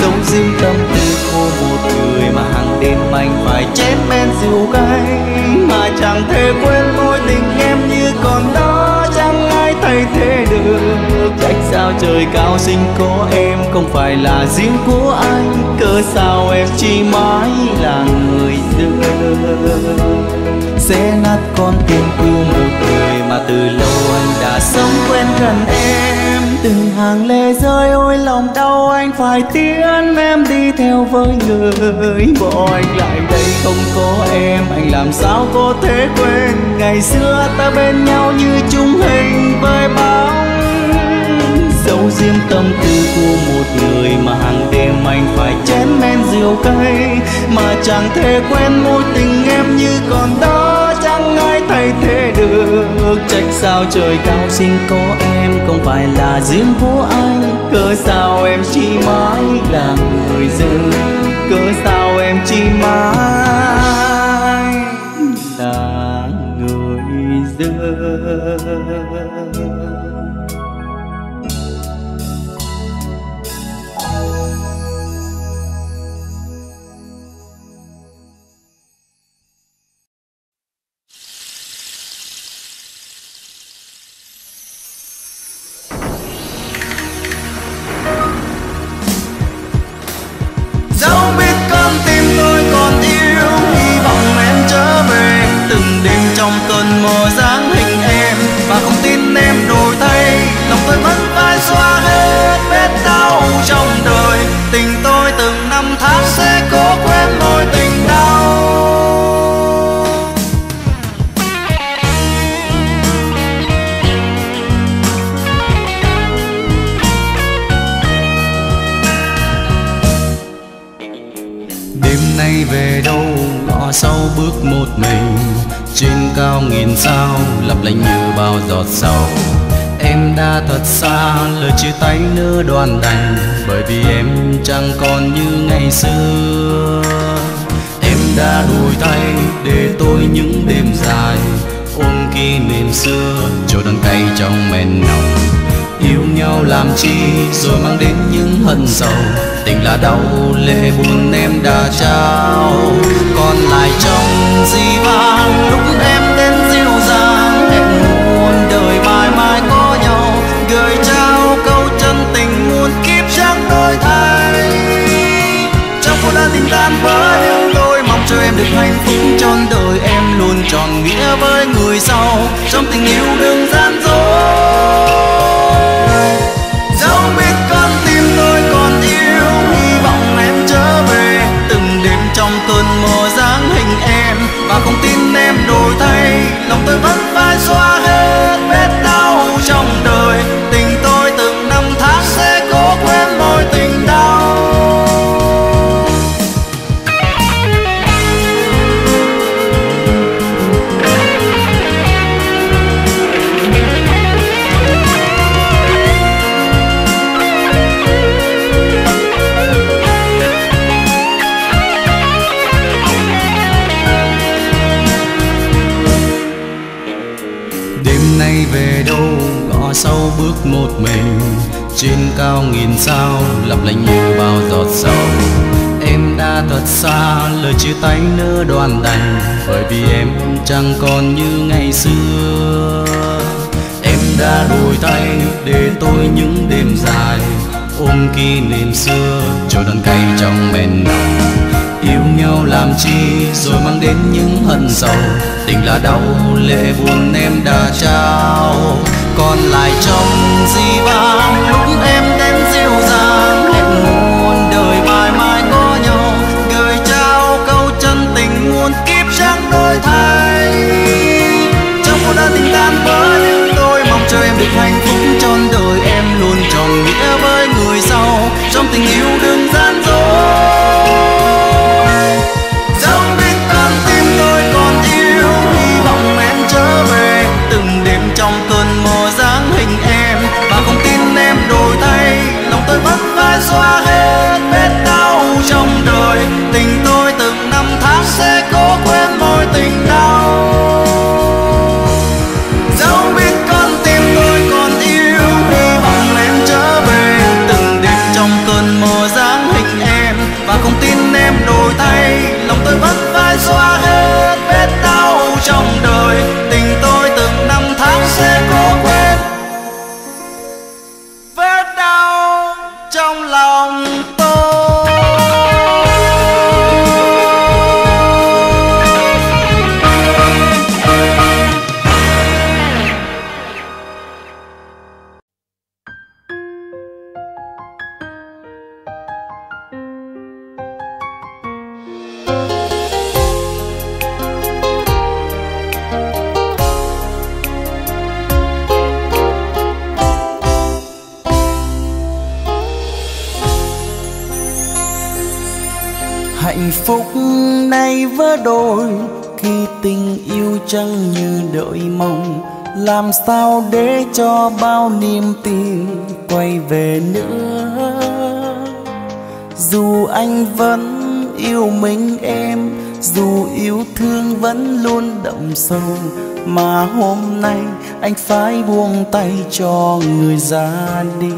giấu riêng tâm tư của một người mà hàng đêm anh phải chém men rượu cay. Mà chẳng thể quên mối tình em như còn đó, chẳng ai thay thế được. Trách sao trời cao sinh có em không phải là riêng của anh, cớ sao em chỉ mãi là người xưa. Sẽ nát con tim của một người mà từ lâu anh đã sống quên gần em. Từng hàng lệ rơi ôi lòng đau anh phải tiến, em đi theo với người. Bỏ anh lại đây không có em, anh làm sao có thể quên. Ngày xưa ta bên nhau như chung hình với bóng, giấu riêng tâm tư của một người mà hàng đêm anh phải chén men rượu cay. Mà chẳng thể quên mối tình em như còn đó, chẳng ai thay thế được. Trách sao trời cao sinh có em không phải là riêng của anh, cớ sao em chỉ mãi là người dưng, cớ sao em chỉ mãi là người dưng. Đoan đành bởi vì em chẳng còn như ngày xưa. Em đã đổi thay để tôi những đêm dài ôm kỷ niệm xưa, cho đắng cay trong men nồng. Yêu nhau làm chi rồi mang đến những hận sầu, tình là đau lệ buồn em đã trao. Còn lại trong di vang lúc em đến dịu dàng, em muốn đời mãi mãi có nhau gửi trao câu chân tình. Đôi thay trong phố đã tình tan với những đôi, mong cho em được hạnh phúc trọn đời, em luôn tròn nghĩa với người sau trong tình yêu đừng gian dối. Dẫu biết con tim tôi còn yêu, hy vọng em trở về từng đêm trong cơn mơ dáng hình em. Và không tin em đổi thay, lòng tôi vẫn phải xóa hết vết đau trong đời. Tình tôi từng năm tháng sẽ có quên mối tình đau. Đêm nay về đâu ngõ sâu bước một mình, trên cao nghìn sao lấp lánh như bao giọt sầu. Em đã thật xa lời chia tay nỡ đoan đành bởi vì em chẳng còn như ngày xưa. Em đã đổi thay để tôi những đêm dài ôm kỷ niệm xưa, cho đắng cay trong men nồng. Yêu nhau làm chi rồi mang đến những hận sầu, tình là đau lệ buồn em đã trao. Còn lại trong di vang lúc em đến dịu dàng, em muốn đời mãi mãi có nhau gửi trao câu chân tình muôn kiếp chẳng đổi thay. Trong cuộc đã tình tan với những đôi, mong cho em được hạnh phúc trọn đời, em luôn tròn nghĩa với người. xóa hết vết đau trong đời. Tình tôi từng năm tháng sẽ có quên vết đau trong lòng tôi. Hạnh phúc nay vỡ đôi khi tình yêu chẳng như đợi mong. Làm sao để cho bao niềm tin quay về nữa? Dù anh vẫn yêu mình em, dù yêu thương vẫn luôn đậm sâu, mà hôm nay anh phải buông tay cho người ra đi.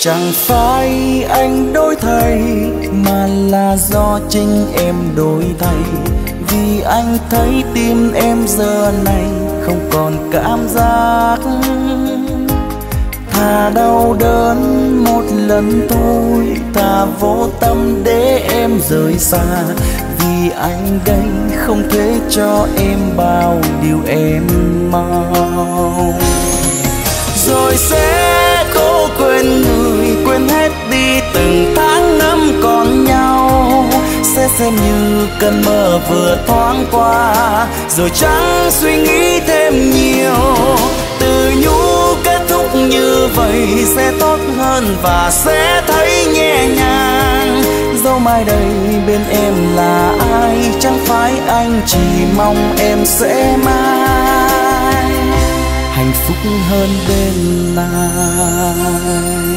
Chẳng phải anh đổi thay mà là do chính em đổi thay, vì anh thấy tim em giờ này không còn cảm giác. Thà đau đớn một lần thôi, thà vô tâm để em rời xa, vì anh đây không thể cho em bao điều em mong. Rồi sẽ cố quên người, quên hết đi từng tháng năm còn nhau, sẽ xem như cơn mơ vừa thoáng qua, rồi chẳng suy nghĩ thêm nhiều. Từ nhũ kết thúc như vậy sẽ tốt hơn và sẽ thấy nhẹ nhàng. Dẫu mai đây bên em là ai, chẳng phải anh chỉ mong em sẽ mãi hạnh phúc hơn bên này.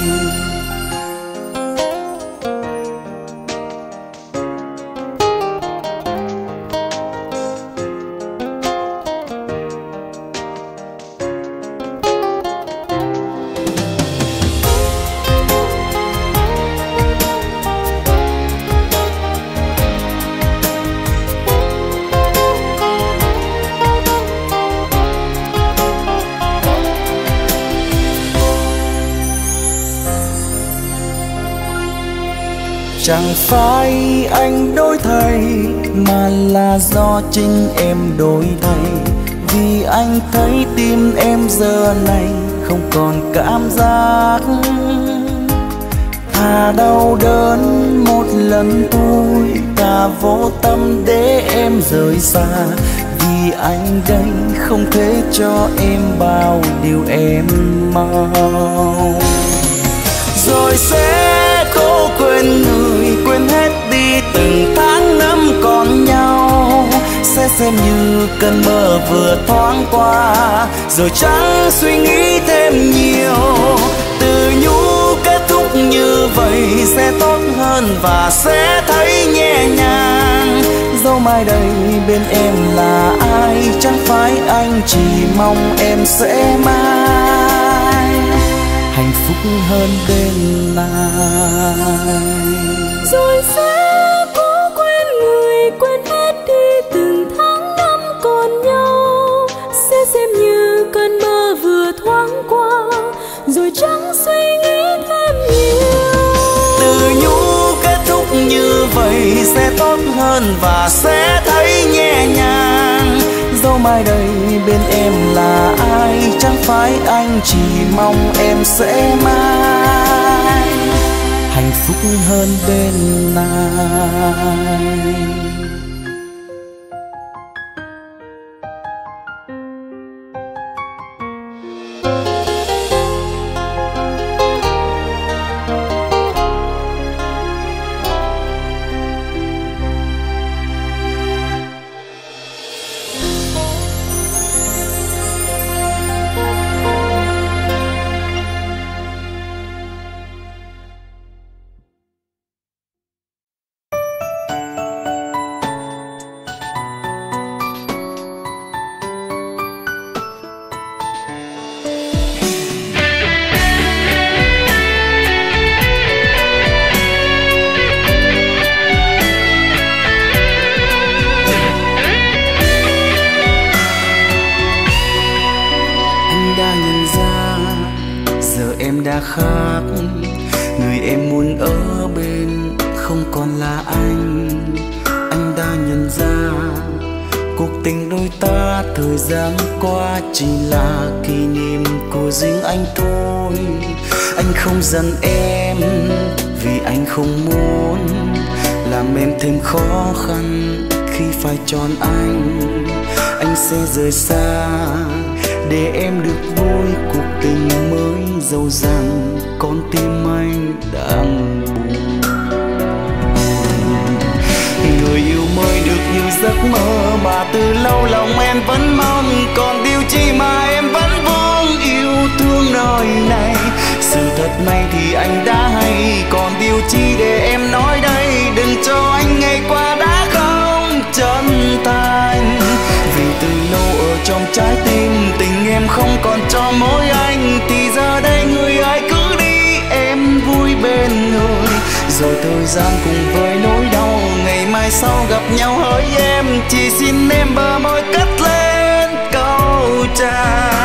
Chẳng phải anh đổi thay mà là do chính em đổi thay, vì anh thấy tim em giờ này không còn cảm giác. Thà đau đớn một lần thôi, thà vô tâm để em rời xa, vì anh đây không thể cho em bao điều em mong. Rồi sẽ cố quên người, quên hết đi từng tháng năm còn nhau, sẽ xem như cơn mơ vừa thoáng qua, rồi chẳng suy nghĩ thêm nhiều. Từ nhũ kết thúc như vậy sẽ tốt hơn và sẽ thấy nhẹ nhàng. Dẫu mai đây bên em là ai, chẳng phải anh chỉ mong em sẽ mãi hạnh phúc hơn bên này. Rồi sẽ cố quên người, quên hết đi từng tháng năm còn nhau, sẽ xem như cơn mơ vừa thoáng qua, rồi chẳng suy nghĩ thêm nhiều. Từ nhũ kết thúc như vậy sẽ tốt hơn và sẽ thấy nhẹ nhàng. Dẫu mai đây bên em là ai, chẳng phải anh chỉ mong em sẽ mãi hạnh phúc hơn bên này. thời gian qua chỉ là kỷ niệm của riêng anh thôi. Anh không dằn em vì anh không muốn làm em thêm khó khăn khi phải chọn anh. Anh sẽ rời xa để em được vui cuộc tình mới, dẫu rằng con tim anh đang buồn. Người yêu mới được như giấc mơ mà từ lâu lòng em vẫn mong, còn điều chi mà em vẫn vốn yêu thương đời này. Sự thật này thì anh đã hay, còn điều chi để em nói đây. Đừng cho anh ngày qua đã không chân thành, vì từ lâu ở trong trái tim tình em không còn cho mỗi anh. Thì giờ đây người ai cứ đi em vui bên người, rồi thời gian cùng với nỗi đau ngày mai sau gặp nhau hỡi em. Chỉ xin em bờ môi cất lên câu chào.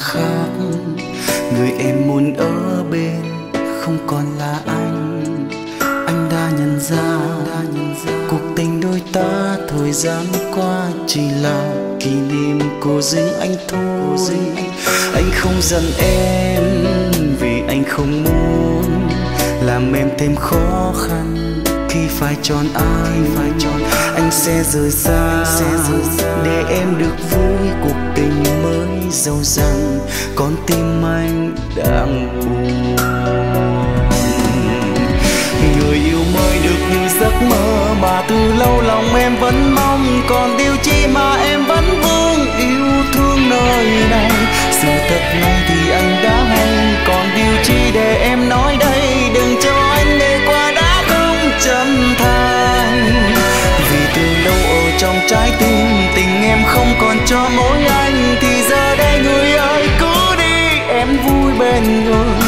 Khác người em muốn ở bên không còn là anh. Anh đã nhận ra cuộc tình đôi ta thời gian qua chỉ là kỷ niệm của riêng anh thôi. Anh không giận em vì anh không muốn làm em thêm khó khăn khi phải chọn ai. Phải chọn anh sẽ rời xa để em được vui cuộc tình mới, dẫu rằng con tim anh đang buồn. Người yêu mới được như giấc mơ mà từ lâu lòng em vẫn mong, còn điều chi mà em vẫn vương yêu thương nơi này. Sự thật này thì anh đã hay, còn điều chi để em nói đây. Đừng cho anh ngày qua đã không chân thành, vì từ lâu ở trong trái tim tình em không còn cho mỗi anh. Thì giờ đây người ơi cứ đi em vui bên người,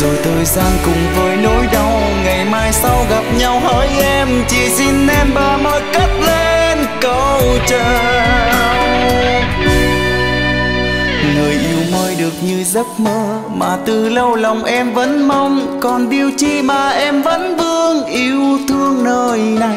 rồi thời gian cùng với nỗi đau ngày mai sau gặp nhau hỡi em. Chỉ xin em bờ môi cất lên câu chào. Người yêu mới được như giấc mơ mà từ lâu lòng em vẫn mong, còn điều chi mà em vẫn vương yêu thương nơi này.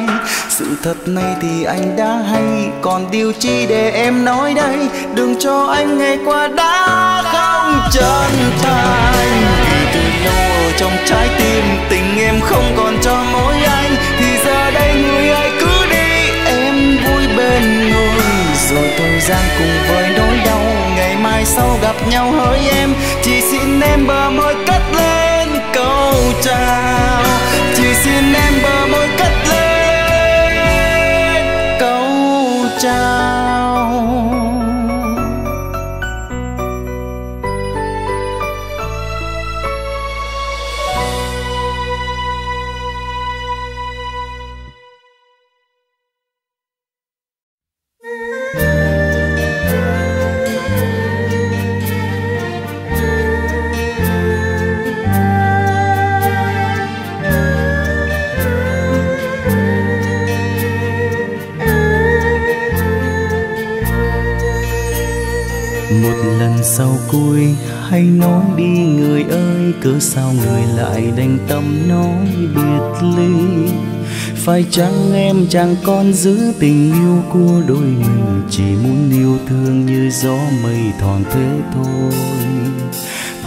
Sự thật này thì anh đã hay, còn điều chi để em nói đây. Đừng cho anh ngày qua đã không chân thành, vì từ lâu ở trong trái tim tình em không còn cho mỗi anh. Thì giờ đây người ai cứ đi em vui bên người, rồi thời gian cùng với nỗi đau ngày mai sau gặp nhau hỡi em. Chỉ xin em bờ môi cất lên câu chào. Chỉ xin em bờ môi cất lên câu chào. Sau cuối hay nói đi người ơi, cớ sao người lại đành tâm nói biệt ly. Phải chăng em chẳng còn giữ tình yêu của đôi mình, chỉ muốn yêu thương như gió mây thoảng thế thôi.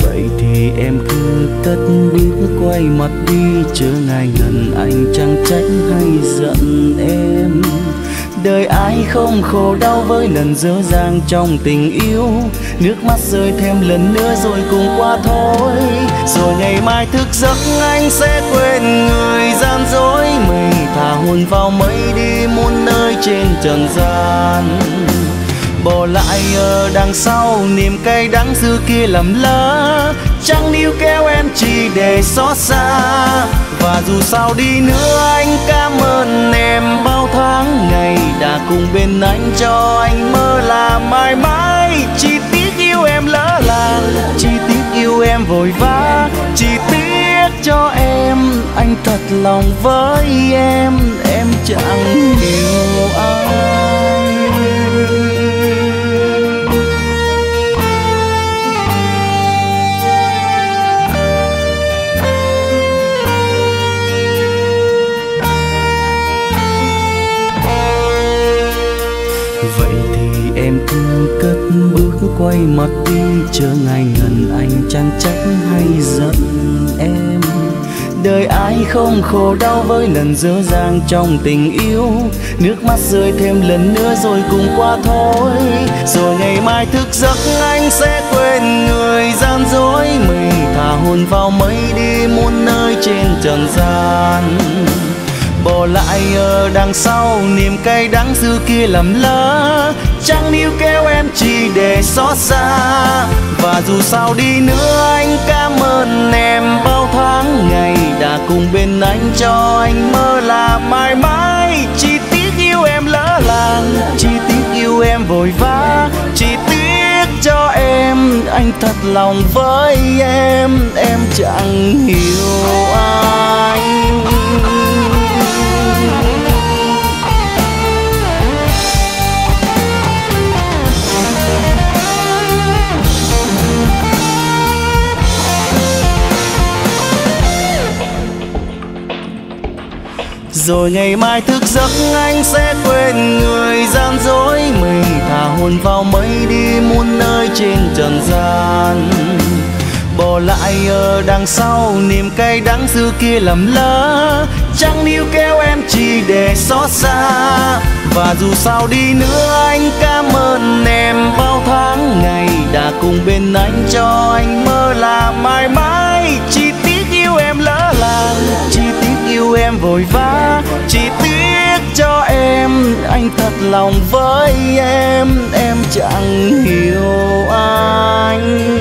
Vậy thì em cứ cất bước quay mặt đi, chớ ngại ngần anh chẳng trách hay giận em. Đời ai không khổ đau với lần dở dang trong tình yêu, nước mắt rơi thêm lần nữa rồi cùng qua thôi. Rồi ngày mai thức giấc anh sẽ quên người gian dối mình, thả hồn vào mây đi muôn nơi trên trần gian. Bỏ lại ở đằng sau niềm cay đắng xưa kia lầm lỡ, chẳng níu kéo em chỉ để xót xa. Và dù sao đi nữa anh cảm ơn em bao tháng ngày đã cùng bên anh cho anh mơ là mãi mãi. Chỉ tiếc yêu em lỡ làng, chỉ tiếc yêu em vội vã, chỉ tiếc cho em anh thật lòng với em, em chẳng yêu ai. Em cứ cất bước quay mặt đi, chờ ngày ngần anh chán trách hay giận em. Đời ai không khổ đau với lần dở dang trong tình yêu, nước mắt rơi thêm lần nữa rồi cùng qua thôi. Rồi ngày mai thức giấc anh sẽ quên người gian dối mình, thả hồn vào mây đi muôn nơi trên trần gian. Bỏ lại ở đằng sau niềm cay đắng xưa kia lầm lỡ, chẳng níu kéo em chỉ để xót xa. Và dù sao đi nữa anh cảm ơn em bao tháng ngày đã cùng bên anh cho anh mơ là mãi mãi. Chỉ tiếc yêu em lỡ làng, chỉ tiếc yêu em vội vã, chỉ tiếc cho em anh thật lòng với em, em chẳng hiểu anh. Rồi ngày mai thức giấc anh sẽ quên người gian dối mình, thả hồn vào mây đi muôn nơi trên trần gian. Bỏ lại ở đằng sau niềm cay đắng xưa kia lầm lỡ, chẳng níu kéo em chỉ để xót xa. Và dù sao đi nữa anh cảm ơn em bao tháng ngày đã cùng bên anh cho anh mơ là mãi mãi. Chỉ tiếc yêu em lỡ làng, chỉ tiếc yêu em vội vã, chỉ tiếc cho em anh thật lòng với em, em chẳng hiểu anh.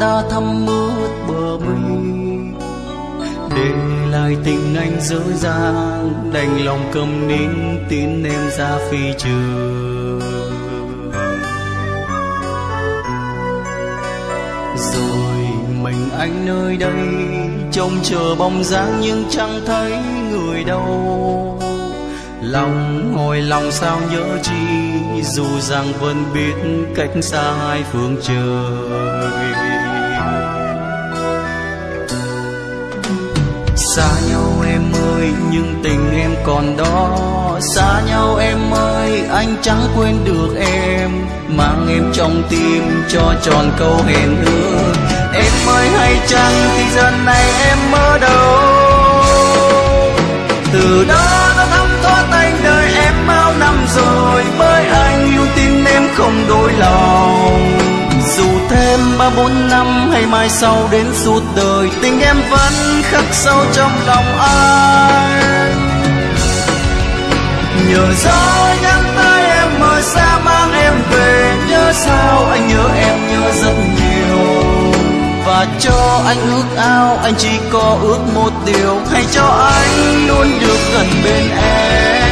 Đã thấm ướt bờ mi, để lại tình anh dở dang, đành lòng cầm nín tin em ra phi trường. Rồi mình anh nơi đây trông chờ bóng dáng nhưng chẳng thấy người đâu. Lòng hồi lòng sao nhớ chi, dù rằng vẫn biết cách xa hai phương trời. Xa nhau em ơi nhưng tình em còn đó, xa nhau em ơi anh chẳng quên được em, mang em trong tim cho tròn câu hẹn ước. Em ơi hay chăng thì giờ này em ở đâu, từ đó đã thấm thoát anh đời em bao năm rồi, bởi anh yêu tin em không đổi lòng. Dù thêm ba bốn năm hay mai sau đến suốt đời, tình em vẫn khắc sâu trong lòng anh. Nhờ gió nhắc tới em ở xa mang em về, nhớ sao anh nhớ em nhớ rất nhiều. Và cho anh ước ao anh chỉ có ước một điều, hãy cho anh luôn được gần bên em.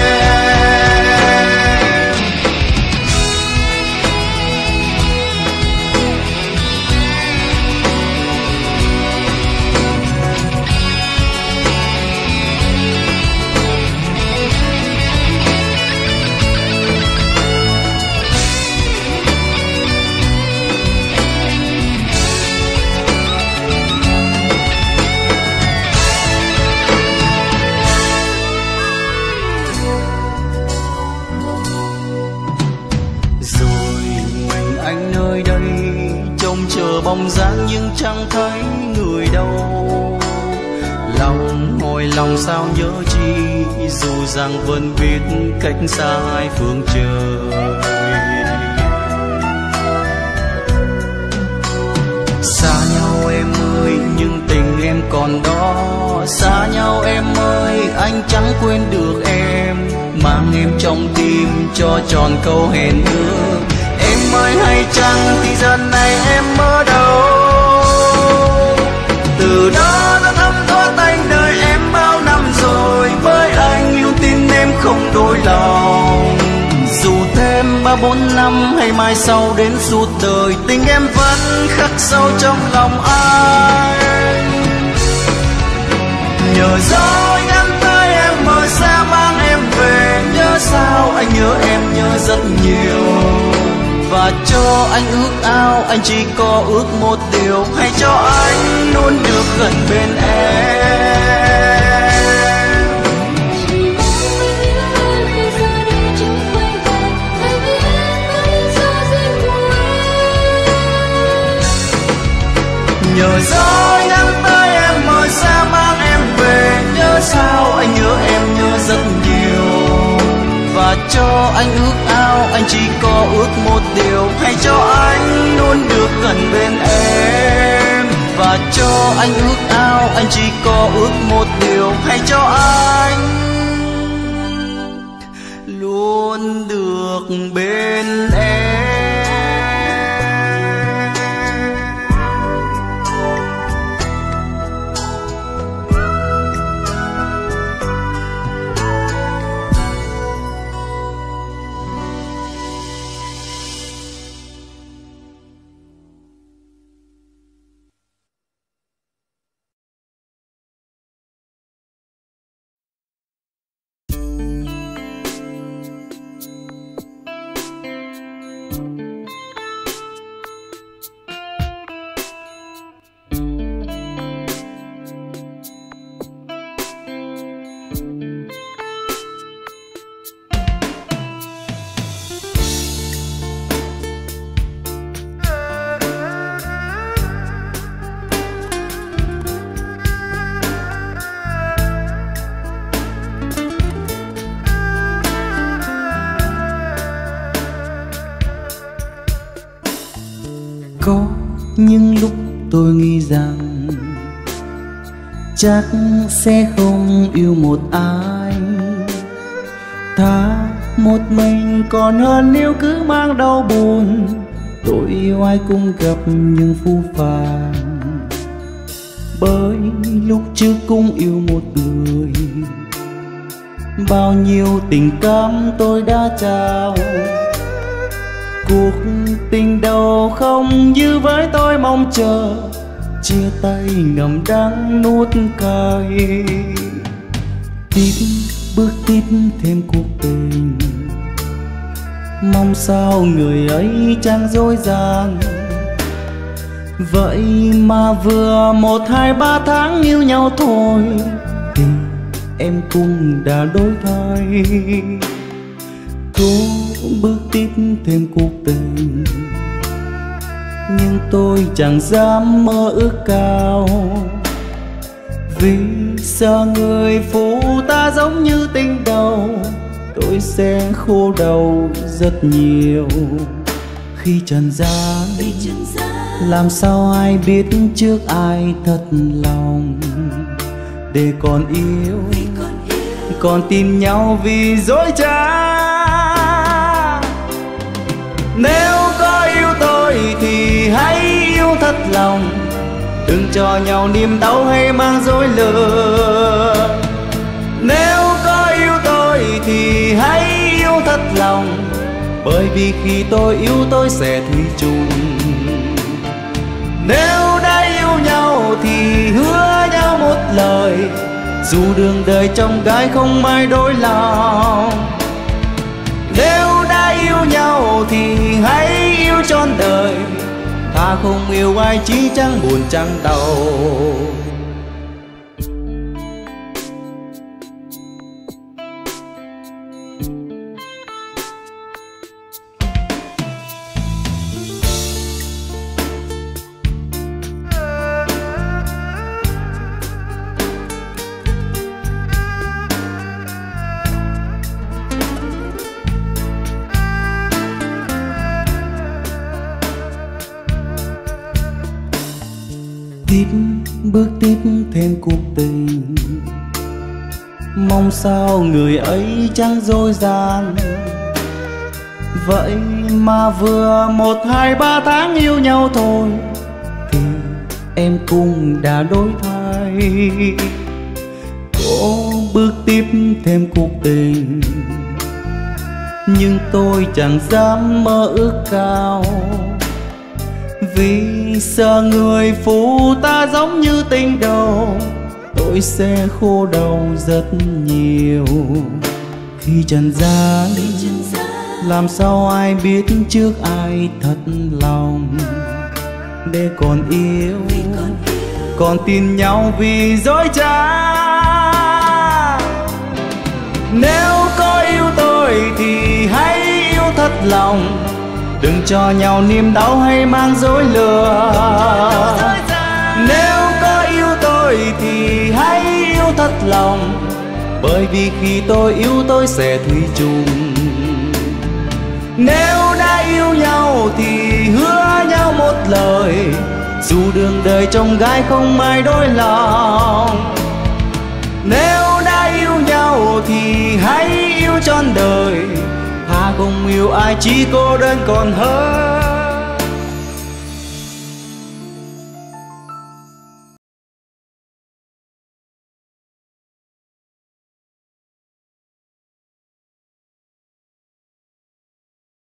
bóng dáng nhưng chẳng thấy người đâu. Lòng ngồi lòng sao nhớ chi, dù rằng vẫn biết cách xa hai phương trời. Xa nhau em ơi nhưng tình em còn đó, xa nhau em ơi anh chẳng quên được em, mang em trong tim cho tròn câu hẹn ước. Em ơi hay chăng thì giờ này em ở đâu, từ đó đã thấm thoát anh đời em bao năm rồi, với anh yêu tin em không đổi lòng. Dù thêm ba bốn năm hay mai sau đến suốt đời, tình em vẫn khắc sâu trong lòng anh. Nhờ gió anh ăn tới em mời xa mang em về, nhớ sao anh nhớ em nhớ rất nhiều. Và cho anh ước ao anh chỉ có ước một điều, hãy cho anh luôn được gần bên em. Nhờ gió anh nắng tới em mời xa mang em về, nhớ sao anh nhớ em nhớ rất nhiều. Và cho anh ước ao anh chỉ có ước một điều, hãy cho anh luôn được gần bên em. Và cho anh ước ao anh chỉ có ước một điều, hãy cho anh luôn được bên em. Tôi nghĩ rằng chắc sẽ không yêu một ai, thà một mình còn hơn yêu cứ mang đau buồn. Tôi yêu ai cũng gặp những phũ phàng, bởi lúc trước cũng yêu một người. Bao nhiêu tình cảm tôi đã trao, cuộc tình đầu không như với tôi mong chờ. Chia tay ngầm đắng nuốt cay, tiếp bước tiếp thêm cuộc tình. Mong sao người ấy chẳng dối gian, vậy mà vừa một hai ba tháng yêu nhau thôi, tình em cũng đã đổi thay. Cố bước tiếp thêm cuộc tình, nhưng tôi chẳng dám mơ ước cao, vì sợ người phụ ta giống như tình đầu. Tôi sẽ khô đầu rất nhiều khi trần gian, làm sao ai biết trước ai thật lòng. Để còn yêu, còn tìm nhau vì dối trá. Nếu có yêu tôi thì hãy yêu thật lòng, đừng cho nhau niềm đau hay mang dối lừa. Nếu có yêu tôi thì hãy yêu thật lòng, bởi vì khi tôi yêu tôi sẽ thủy chung. Nếu đã yêu nhau thì hứa nhau một lời, dù đường đời trong gái không ai đổi lòng. Nếu đã yêu nhau thì hãy yêu trọn đời, ta không yêu ai chỉ chẳng buồn chẳng đau. tiếp bước tiếp thêm cuộc tình, mong sao người ấy chẳng dối gian. Vậy mà vừa một hai ba tháng yêu nhau thôi thì em cũng đã đổi thay. Cố bước tiếp thêm cuộc tình, nhưng tôi chẳng dám mơ ước cao, vì sợ người phụ ta giống như tình đầu, tôi sẽ khô đầu rất nhiều. Khi trần gian làm sao ai biết trước ai thật lòng, để còn yêu còn tin nhau vì dối trá. Nếu có yêu tôi thì hãy yêu thật lòng, đừng cho nhau niềm đau hay mang dối lừa. Nếu có yêu tôi thì hãy yêu thật lòng, bởi vì khi tôi yêu tôi sẽ thủy chung. Nếu đã yêu nhau thì hứa nhau một lời, dù đường đời chồng gái không ai đối lòng. Nếu đã yêu nhau thì hãy yêu trọn đời, thà không yêu ai chỉ cô đơn còn hơn.